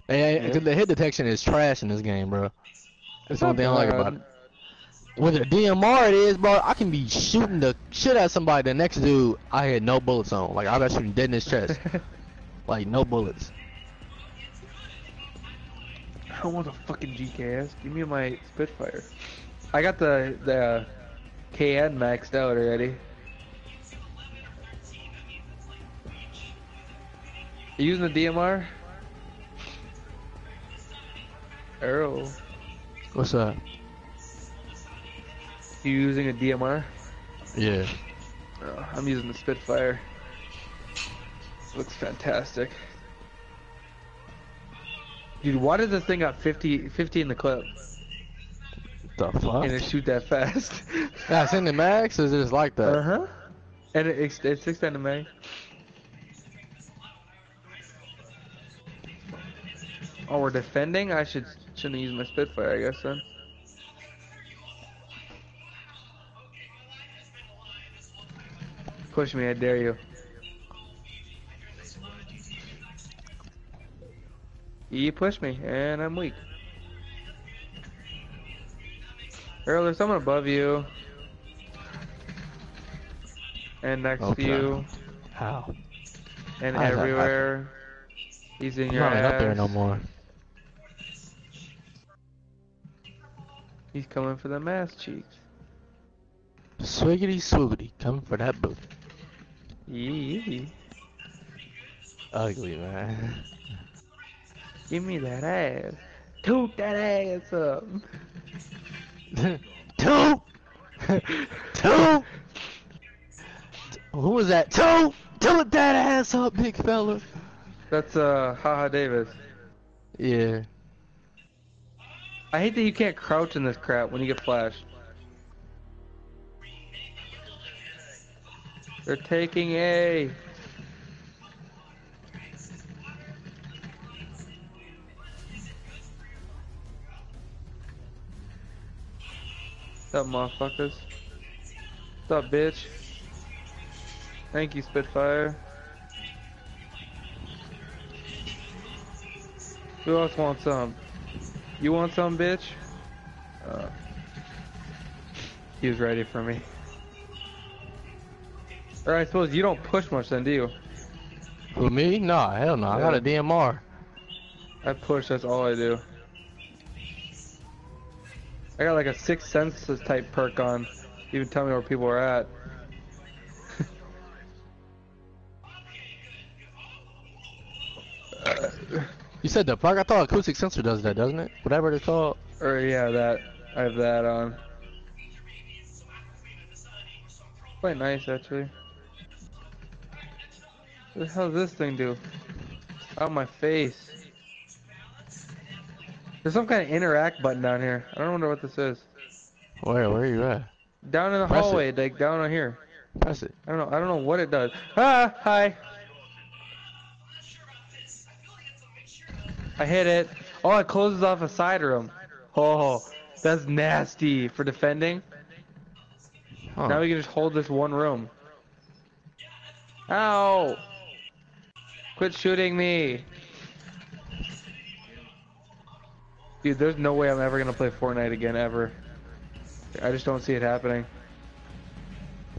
Yeah. The hit detection is trash in this game, bro. That's one thing I like about it. With the DMR it is, bro, I can be shooting the shit at somebody. The next dude, I had no bullets on. Like, I got shooting dead in his chest. Like, no bullets. I don't want a fucking GKS. Give me my Spitfire. I got the KN maxed out already. You using the DMR? Earl. What's up? You using a DMR? Yeah. Oh, I'm using the Spitfire. Looks fantastic. Dude, why did this thing got 50 in the clip? The fuck? And it shoot that fast. That's in the max, or is it just like that? Uh-huh. And it's extended mag. Oh, we're defending? I shouldn't use my Spitfire, I guess, then. Push me, I dare you. You push me, and I'm weak. Earl, there's someone above you. And next to you. How? And everywhere. He's in your ass. I'm not up there no more. He's coming for the ass cheeks. Swiggity swoogity, coming for that boot. Yee. Ugly, man. Give me that ass. Toot that ass up. Toot! Toot! Who was that? Toot! Toot that ass up, big fella. That's, Haha Davis. Yeah. I hate that you can't crouch in this crap when you get flashed. They're taking A. What's up, motherfuckers? What's up, bitch? Thank you, Spitfire. Who else wants some? You want some, bitch? He was ready for me. Or I suppose you don't push much then, do you? Who, me? Nah, hell no. Yeah. I got a DMR. I push, that's all I do. I got like a sixth sense type perk on. Even tell me where people are at. You said the perk? I thought acoustic sensor does that, doesn't it? Whatever it's called. Or yeah, that. I have that on. Quite nice, actually. What the hell does this thing do? Out of my face. There's some kind of interact button down here. I don't know what this is. Where are you at? Down in the hallway, like down on here. Press it. I don't know what it does. Ah, hi. I hit it. Oh, it closes off a side room. Oh, that's nasty for defending. Huh. Now we can just hold this one room. Ow! Quit shooting me. Dude, there's no way I'm ever gonna play Fortnite again, ever. I just don't see it happening.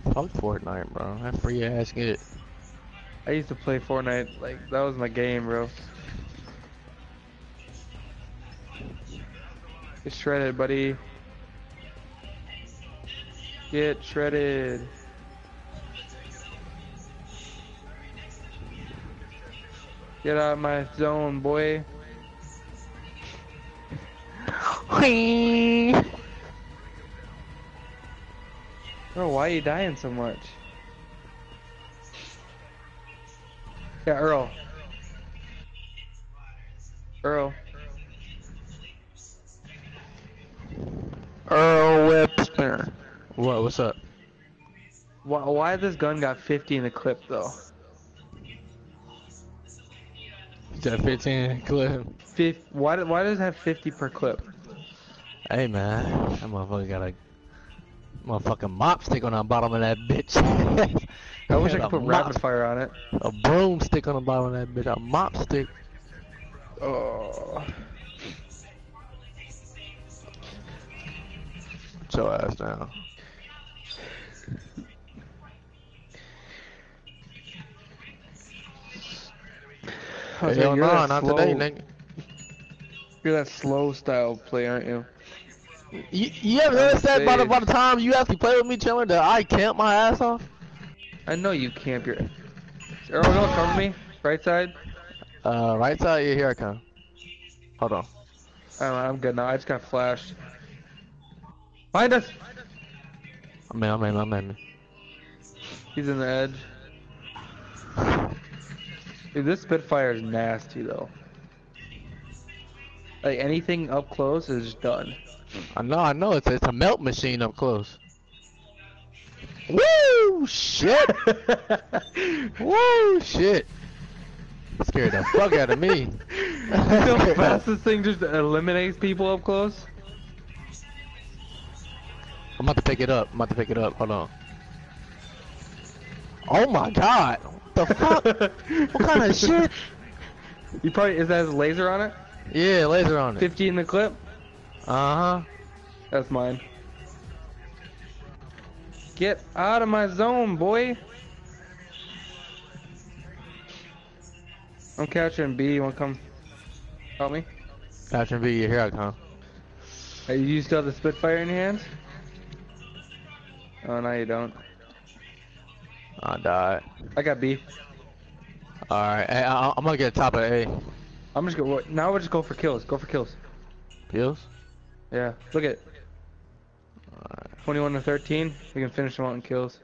Fuck Fortnite, bro. That free ass get. I used to play Fortnite, like, that was my game, bro. Get shredded, buddy. Get shredded. Get out of my zone, boy. Bro, why are you dying so much? Yeah, Earl. Earl. Earl Webster. What? What's up? Why this gun got 50 in the clip though? Got 15 clip. Why does it have 50 per clip? Hey man, that motherfucker got a motherfucking mop stick on the bottom of that bitch. I wish I could put rapid fire on it. A broomstick on the bottom of that bitch. A mop stick. Oh. Put your ass down. Hey, yo, nah, not today, nigga. You're that slow style play, aren't you? You ever noticed that by the time you actually play with me, chilling, that I camp my ass off? I know you camp your. Earl, don't cover me. Right side. Right side. Yeah, here I come. Hold on. I'm good now. I just got flashed. Find us. I'm in. He's in the edge. Dude, this Spitfire is nasty though. Like anything up close is done. I know. It's a melt machine up close. Woo! Shit! Woo! Shit! Scared the fuck out of me. You know how fast this thing just eliminates people up close? I'm about to pick it up. Hold on. Oh my god! The fuck? What kind of shit? You probably is that a laser on it? Yeah, laser on it. 50 in the clip. That's mine. Get out of my zone, boy. I'm catching B. You wanna come help me? Catching B. Here I come. Hey, you still have the Spitfire in your hands? Oh no, you don't. I died. I got B. Alright, hey, I'm gonna get top of A. I'm just gonna. Now we'll just go for kills. Go for kills. Kills? Yeah, look at it. Right. 21 to 13. We can finish them out in kills.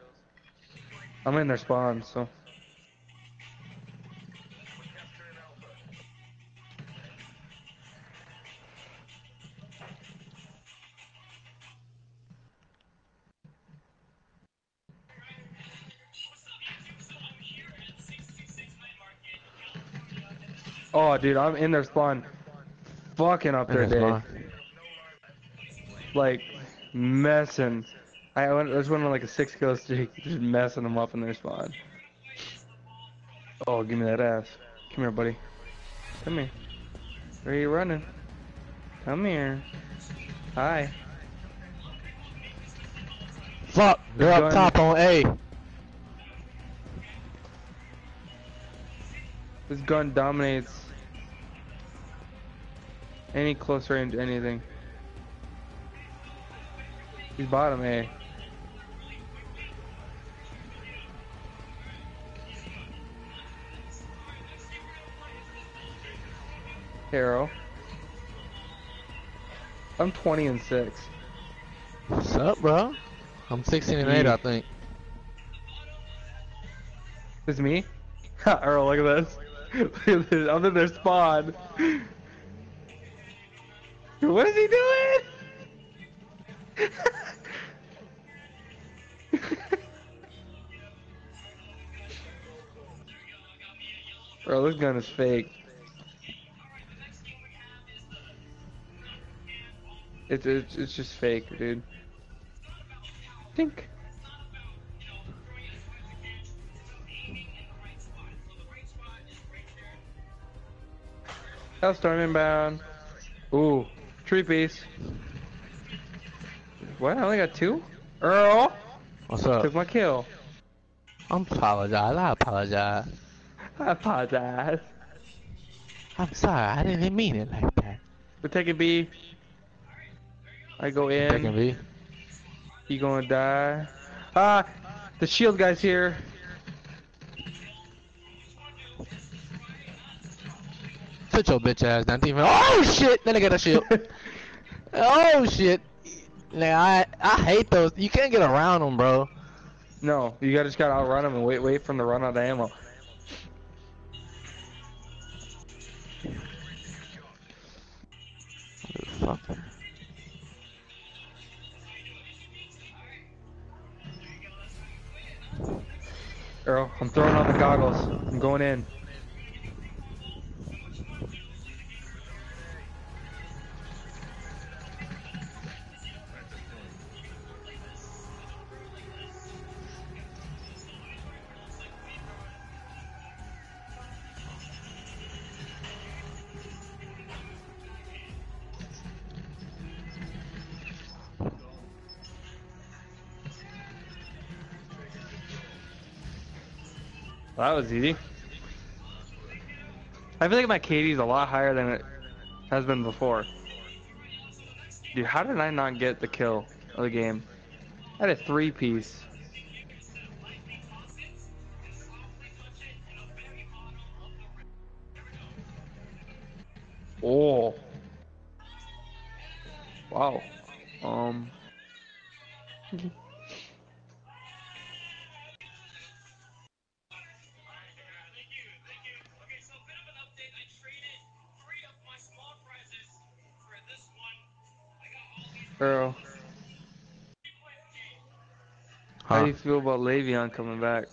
I'm in their spawn, so. Oh, dude, I'm in their spawn. Fucking up their day. Like, messing. I just went on like a 6-kill streak, just messing them up in their spawn. Oh, give me that ass. Come here, buddy. Come here. Where are you running? Come here. Hi. Fuck, they're up top on A. This gun dominates any close range anything. He's bottom A. Arrow. I'm 20 and 6. What's up, bro? I'm 16 and 8, I think. This is me? Ha, Earl, look at this. I'm in their spawn. What is he doing? Bro, this gun is fake. It's just fake, dude. Think. Hellstorm inbound. Ooh, 3-piece. What? I only got 2? Earl! What's up? Took my kill. I apologize. I'm sorry, I didn't mean it like that. We're taking B. I go in. Taking B. You gonna die. Ah! The shield guy's here. sit your bitch ass down. Oh shit! Then I got a shield. Oh shit! Nah, I hate those. You can't get around them, bro. No, you gotta just outrun them and wait for them to run out of ammo. Fucking. Earl, I'm throwing on the goggles. I'm going in. Well, that was easy. I feel like my KD's a lot higher than it has been before. Dude, how did I not get the kill of the game? I had a 3-piece. Oh. Wow. Earl, how do you feel about Le'Veon coming back?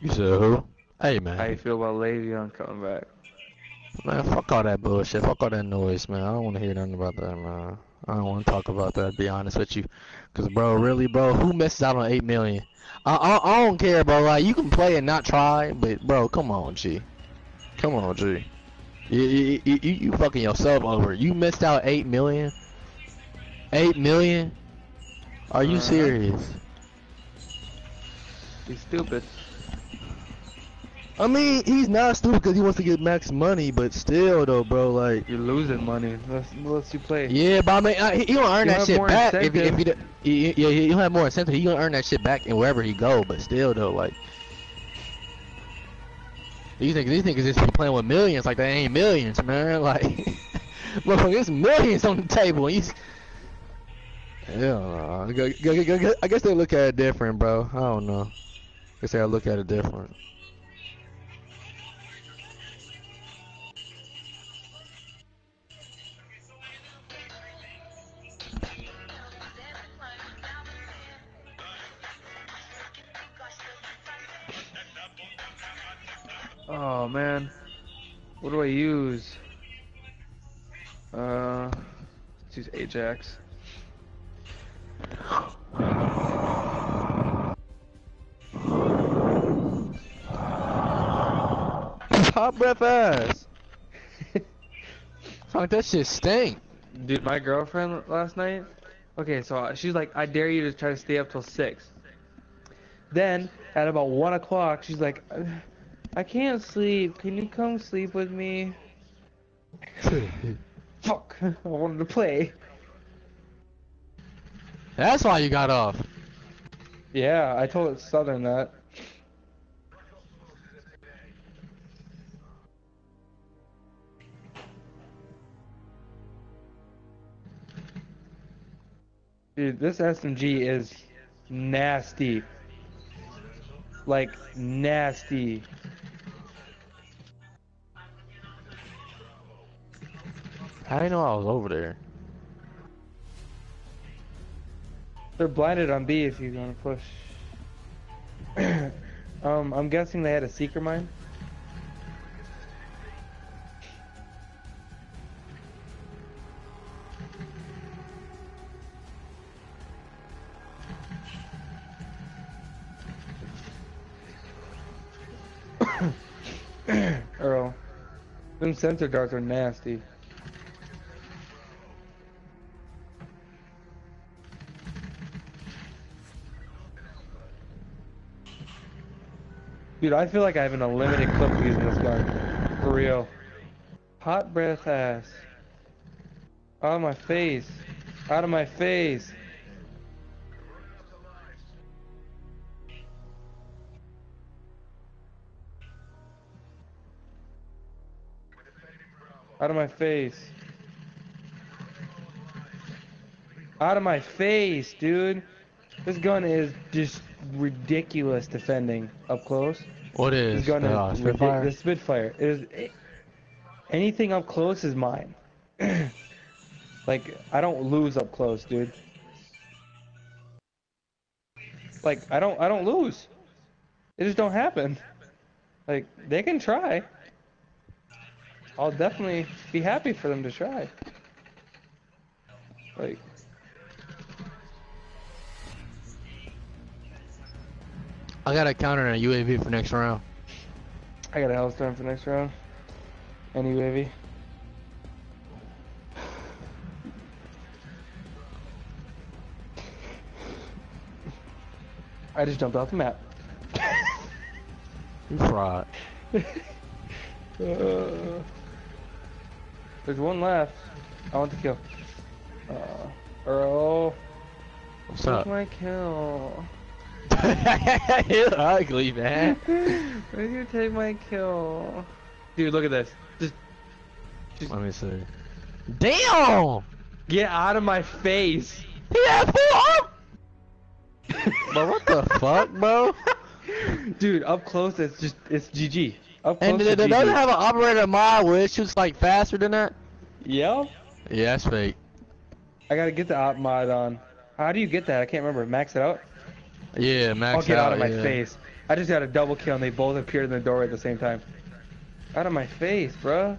You said who? Hey man. How do you feel about Le'Veon coming back? Man, fuck all that bullshit. Fuck all that noise, man. I don't want to hear nothing about that, man. I don't want to talk about that, to be honest with you. Because, bro, really, bro, who misses out on 8 million? I don't care, bro. Like, you can play and not try, but, bro, come on, G. Come on, G. You fucking yourself over. You missed out 8 million? 8 million? Are you serious? He's stupid. I mean, he's not stupid because he wants to get max money, but still, though, bro, like you're losing money unless you play. Yeah, but I mean, he gonna earn that shit back if he'll have more incentive. He gonna earn that shit back and wherever he go, but still, though, like these niggas just playing with millions like they ain't millions, man. Like, motherfucker, there's millions on the table. And he's yeah, I guess they look at it different, bro. I don't know. I guess they look at it different. Oh man, what do I use? Let's use Ajax. Hot breath ass. Fuck, that shit stink. Dude, my girlfriend last night. Okay, so she's like, I dare you to try to stay up till 6. Then at about 1 o'clock, she's like, I can't sleep. Can you come sleep with me? Fuck, I wanted to play. That's why you got off. Yeah, I told Southern that. Dude, this SMG is nasty. Like, nasty. I didn't know I was over there. They're blinded on B if you're gonna push. I'm guessing they had a seeker mine. Earl, them sensor darts are nasty. Dude, I feel like I have an unlimited clip of using this gun. For real. Hot breath ass. Out of my face. Out of my face. Out of my face. Out of my face, dude. This gun is just ridiculous defending up close. What is? This gun is Spitfire? The Spitfire. Anything up close is mine. Like, I don't lose up close, dude. Like, I don't lose. It just don't happen. Like, they can try. I'll definitely be happy for them to try. Like, I got a counter and a UAV for next round. I got a Hellstorm for next round. And UAV. I just jumped off the map. You fraud. There's one left. I want the kill. Earl. What's up? My kill. You're ugly, man. Where did you take my kill? Dude, look at this. Just... Let me see. Damn! Get out of my face. Yeah, pull up! Bro, what the fuck, bro? Dude, up close, it's GG. Up close, and it doesn't have an operator mod where it shoots like faster than that? Yeah. Yeah, that's fake. I gotta get the op mod on. How do you get that? I can't remember. Max it out? Yeah, max out. I'll get out of my face. I just got a double kill and they both appeared in the doorway at the same time. Out of my face, bro.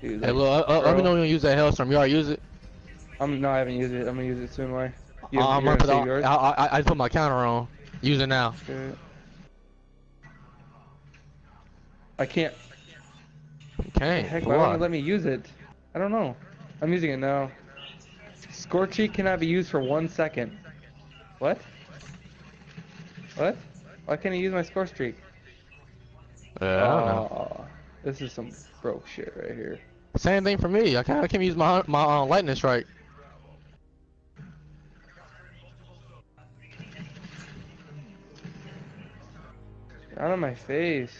Dude, hey, look, let me know when you use that Hellstorm. You already use it? No, I haven't used it. I'm gonna use it soon, why? I put my counter on. Use it now. Shit. I can't. Okay. Heck, why won't it let me use it? I don't know. I'm using it now. Scorchy cannot be used for 1 second. What? What? Why can't I use my score streak? I don't know. This is some broke shit right here. Same thing for me. I can't use my lightning strike. Out of my face.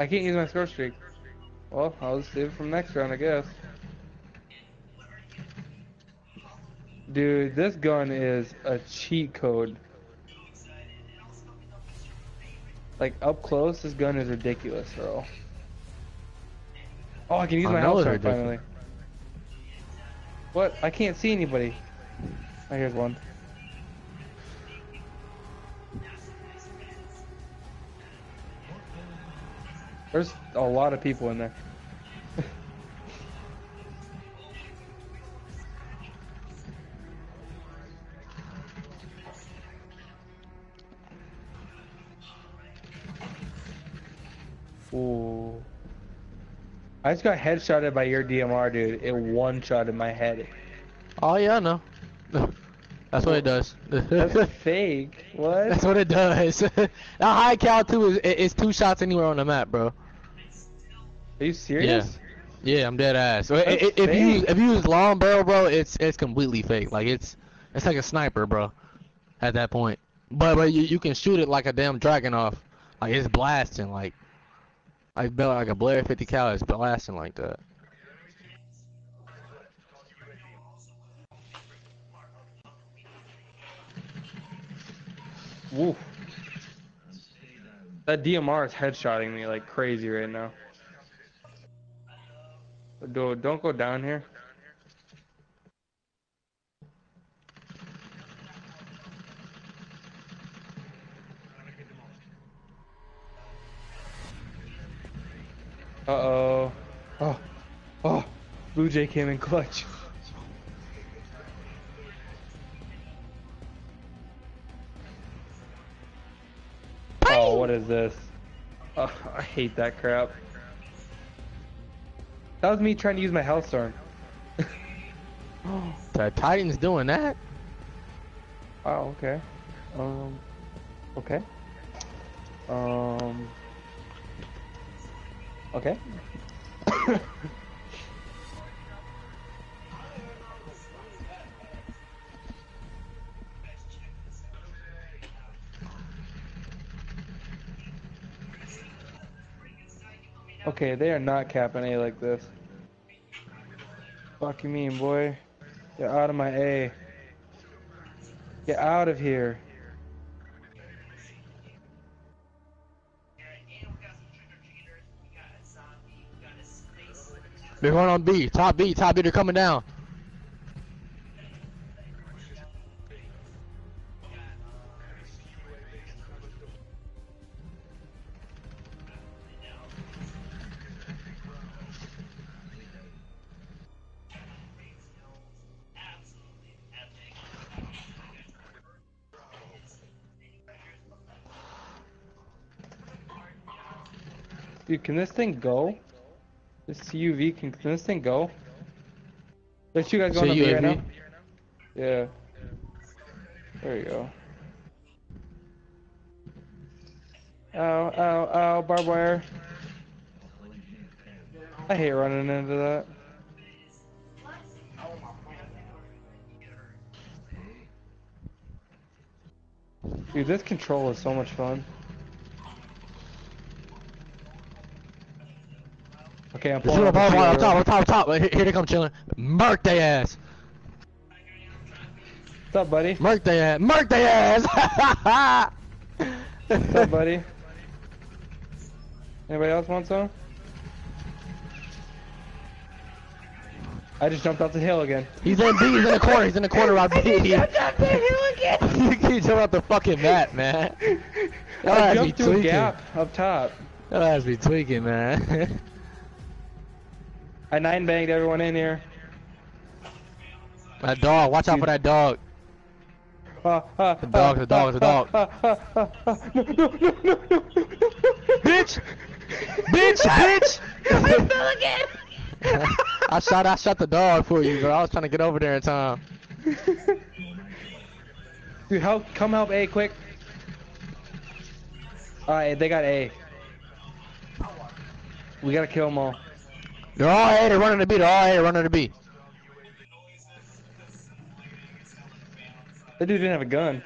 I can't use my score streak. Well, I'll just save it from next round, I guess. Dude, this gun is a cheat code. Like, up close, this gun is ridiculous, bro. Oh, I can use my Hellstorm finally. What? I can't see anybody. Oh, here's one. There's a lot of people in there. Ooh. I just got headshotted by your DMR, dude. It one-shotted my head. Oh, yeah, I know. That's what it does. That's fake. What? That's what it does. That high cal, too, is 2 shots anywhere on the map, bro. Are you serious? Yeah, I'm dead ass. So if you use long barrel, bro, it's completely fake. Like, it's like a sniper, bro, at that point. But you can shoot it like a damn dragon off. Like, it's blasting, like... I bet like a Blair 50 cal is blasting like that. Woo. That DMR is headshotting me like crazy right now. Dude, don't go down here. Uh-oh. Oh. Oh. Blue Jay came in clutch. Oh, what is this? Oh, I hate that crap. That was me trying to use my Hellstorm. The Titan's doing that? Oh, okay. Okay. Okay. Okay, they are not capping A like this. Fuck you mean, boy? Get out of my A. Get out of here. They're going on B. Top B. Top B. They're coming down. Dude, can this thing go? This UAV, can this thing go? There's you guys going up here right now? Yeah. There you go. Ow, ow, ow, barbed wire. I hate running into that. Dude, this control is so much fun. Okay, I'm pulling up top. Here they come chilling. Murk they ass. What's up, buddy? Murk they ass. Murk they ass. What's up, buddy? Anybody else want some? I just jumped off the hill again. He's in B. He's in the corner. He's in the corner. Rob B. He jumped off the hill again. He jumped off the fucking map, man. I jumped through a gap up top. That has me tweaking, man. I nine banged everyone in here. That dog, watch out for that dog. The dog. No. Bitch! Bitch! I fell again! I shot the dog for you, bro. I was trying to get over there in time. Dude, come help A quick. Alright, they got A. We gotta kill them all. They're all A, they're running to B, they're all A, they're running to B. That dude didn't have a gun.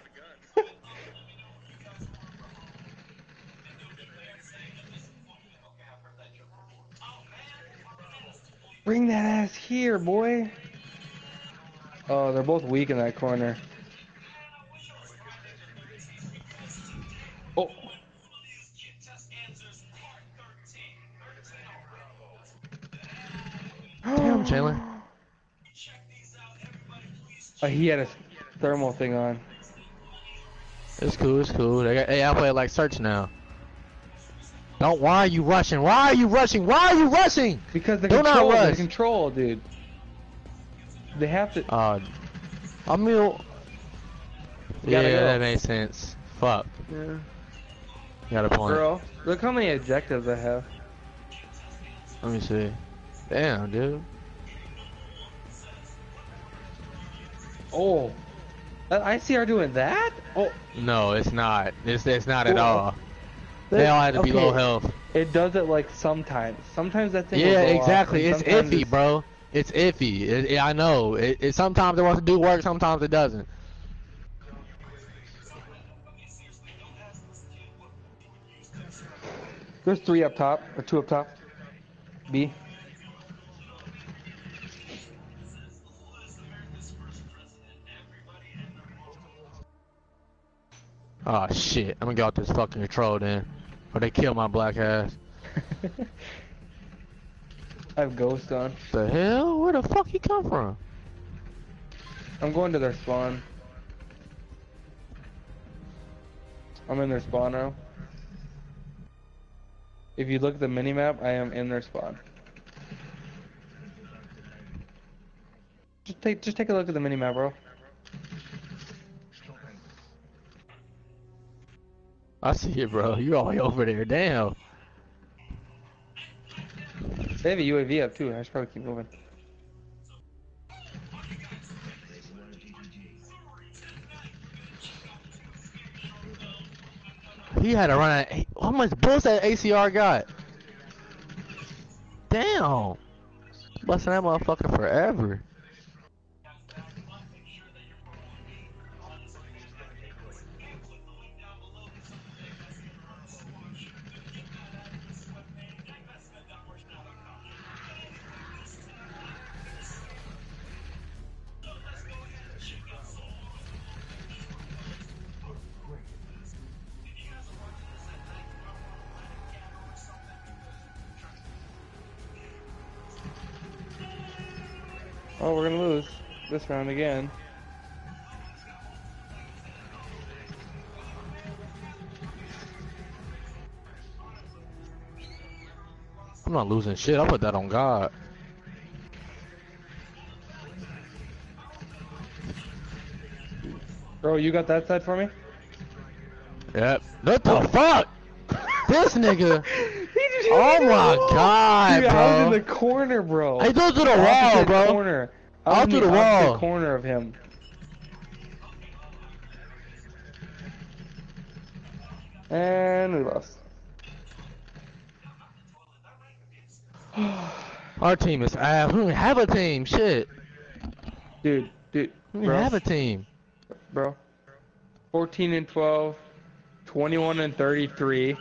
Bring that ass here, boy. Oh, they're both weak in that corner. Oh. Damn, Chandler. Oh, he had a thermal thing on. It's cool, it's cool. They got AI play like search now. Don't. Why are you rushing? Why are you rushing? Why are you rushing? Because the control. The control, dude. They have to. Yeah, that makes sense. Fuck. Yeah. You got a point. Girl, look how many objectives I have. Let me see. Damn, dude. Oh, that ICR doing that? Oh. No, it's not. It's not at all. They all had to be low health. It does it like sometimes. Sometimes that thing. Yeah, exactly. It's iffy, bro. It's iffy. I know. It sometimes it wants to do work. Sometimes it doesn't. There's three up top or two up top. B. Oh shit, I'm gonna go out this fucking control then. Or they kill my black ass. I have ghost on. The hell? Where the fuck he come from? I'm going to their spawn. I'm in their spawn now. If you look at the minimap, I am in their spawn. Just take a look at the minimap, bro. I see it, bro. You all the way over there. Damn. They have a UAV up too. I should probably keep moving. He had to run out. How much bullets that ACR got? Damn. Busting that motherfucker forever. Oh, we're gonna lose this round again. I'm not losing shit, I put that on God. Bro, you got that side for me? Yep. What the fuck? This nigga. Oh my God, dude, bro. I was in the corner, bro. Hey, go to the wall, bro. Corner. Out to the wall. Corner of him. And we lost. Our team is ass. We don't even have a team. Shit. Dude. We don't even have a team. Bro. 14 and 12. 21 and 33.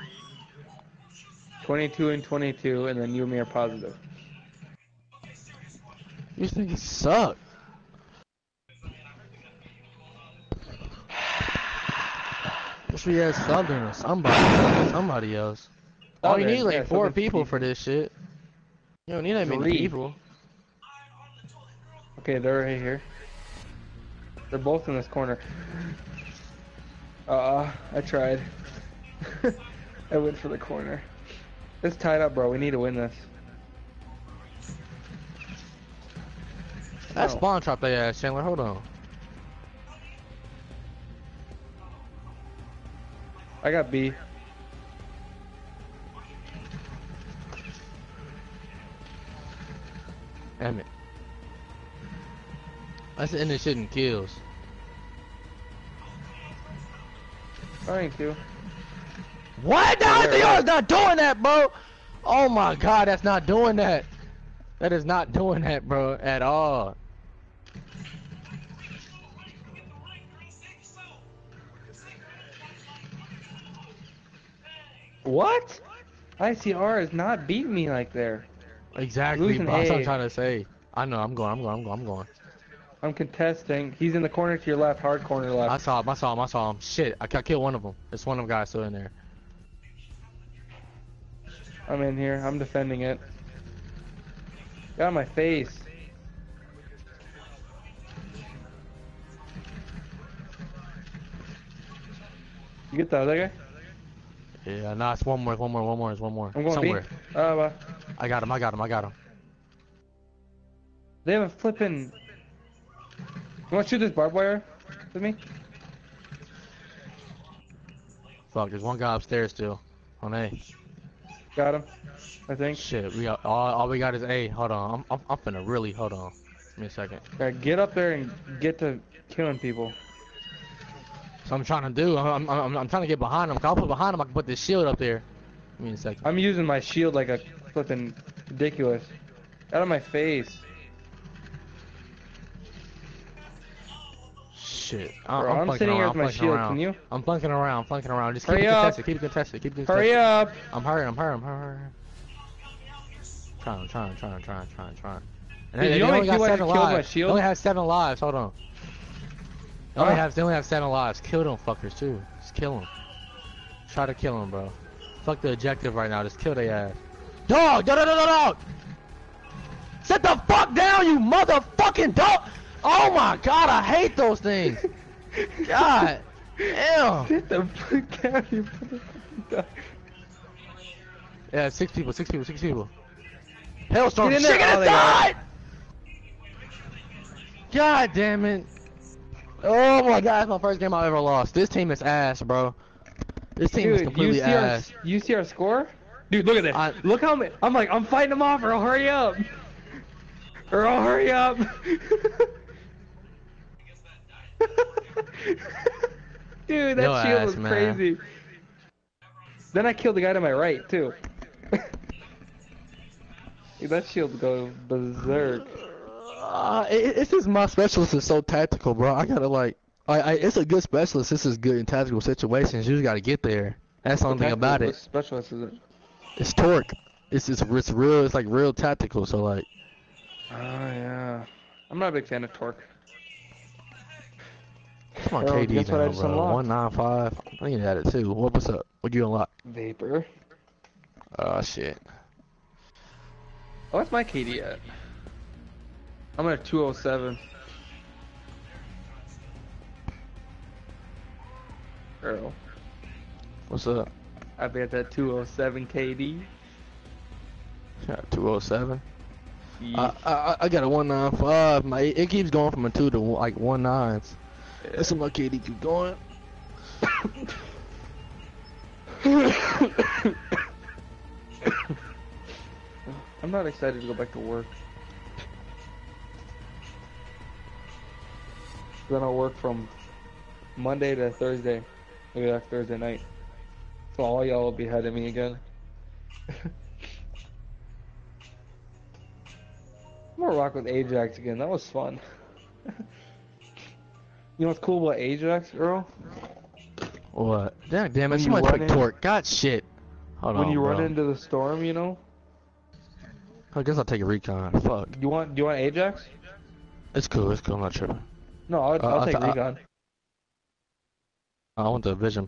22 and 22, and then you and me are positive. These things suck. Wish we had Southern or somebody else. All you need like 4 people for this shit. You don't need that many people. Okay, they're right here. They're both in this corner. I tried. I went for the corner. It's tied up, bro. We need to win this. That spawn trap they ass, Chandler. Hold on. I got B. Damn it. That's the end of shit in kills. Thank you. What? No, ICR's not doing that, bro. Oh my God, that's not doing that. That is not doing that, bro, at all. What? ICR is not beating me like there. Exactly, bro. That's what I'm trying to say. I know. I'm going. I'm contesting. He's in the corner to your left, hard corner left. I saw him. Shit, I killed one of them. It's one of them guys still in there. I'm in here. I'm defending it. Got my face. You get the other guy? Yeah, nah, it's one more. It's one more. I'm going somewhere. Well. I got him. They have a flippin'. You wanna shoot this barbed wire with me? Fuck, there's one guy upstairs still. On A. Got him, I think. Shit, we got all we got is A. Hold on, I'm finna really hold on. Give me a second. Alright, get up there and get to killing people. So I'm trying to do. I'm trying to get behind him. I'll put behind him. I can put this shield up there. Give me a second. I'm using my shield like a flipping ridiculous. Out of my face. Shit. Bro, I'm sitting here with my shield. Around. Can you? I'm flanking around. Just keep it contested. Hurry up! I'm hurrying. Trying. Dude, you only got 7 lives. They only have 7 lives. Hold on. They only have 7 lives. Kill them fuckers too. Just kill them. Try to kill them, bro. Fuck the objective right now. Just kill their ass. Dog! Sit the fuck down, you motherfucking dog! Oh my God, I hate those things. God, damn. Get the fuck down, you motherfucking dog. Yeah, 6 people. Hellstorm, get in there. She gonna die! God damn it. Oh my God, that's my first game I ever lost. This team is ass, bro. This team is completely ass. You see our score? Dude, look at this. Look how many. I'm like, I'm fighting them off, Earl. Hurry up. Dude, that shield was crazy. Then I killed the guy to my right too. Dude, that shield goes berserk. It's just my specialist is so tactical, bro. I gotta like, it's a good specialist. This is good in tactical situations. You just gotta get there. That's the only thing about it. Specialist is it? It's Torque. It's real. It's like real tactical. So like. Oh yeah, I'm not a big fan of Torque. Come on, KD, guess what I just unlocked? 195. I need to add it too. What's up? What'd you unlock? Vapor. Oh shit. Oh, what's my KD at? I'm at 207. Girl. What's up? I'll be at that 207 KD. Yeah, 207. I got a 195. My it keeps going from a 2 to like 19s. Yeah. That's how my KD keep going. I'm not excited to go back to work. Then I'll work from Monday to Thursday. Maybe like Thursday night. So all y'all will be ahead of me again. I'm gonna rock with Ajax again. That was fun. You know what's cool about Ajax, girl? What? Damn it! So much like Torque. God shit. Hold on. When you run into the storm, you know. I guess I'll take a recon. Fuck. You want Ajax? It's cool. It's cool. I'm not sure. No, I'll take recon. I want the vision.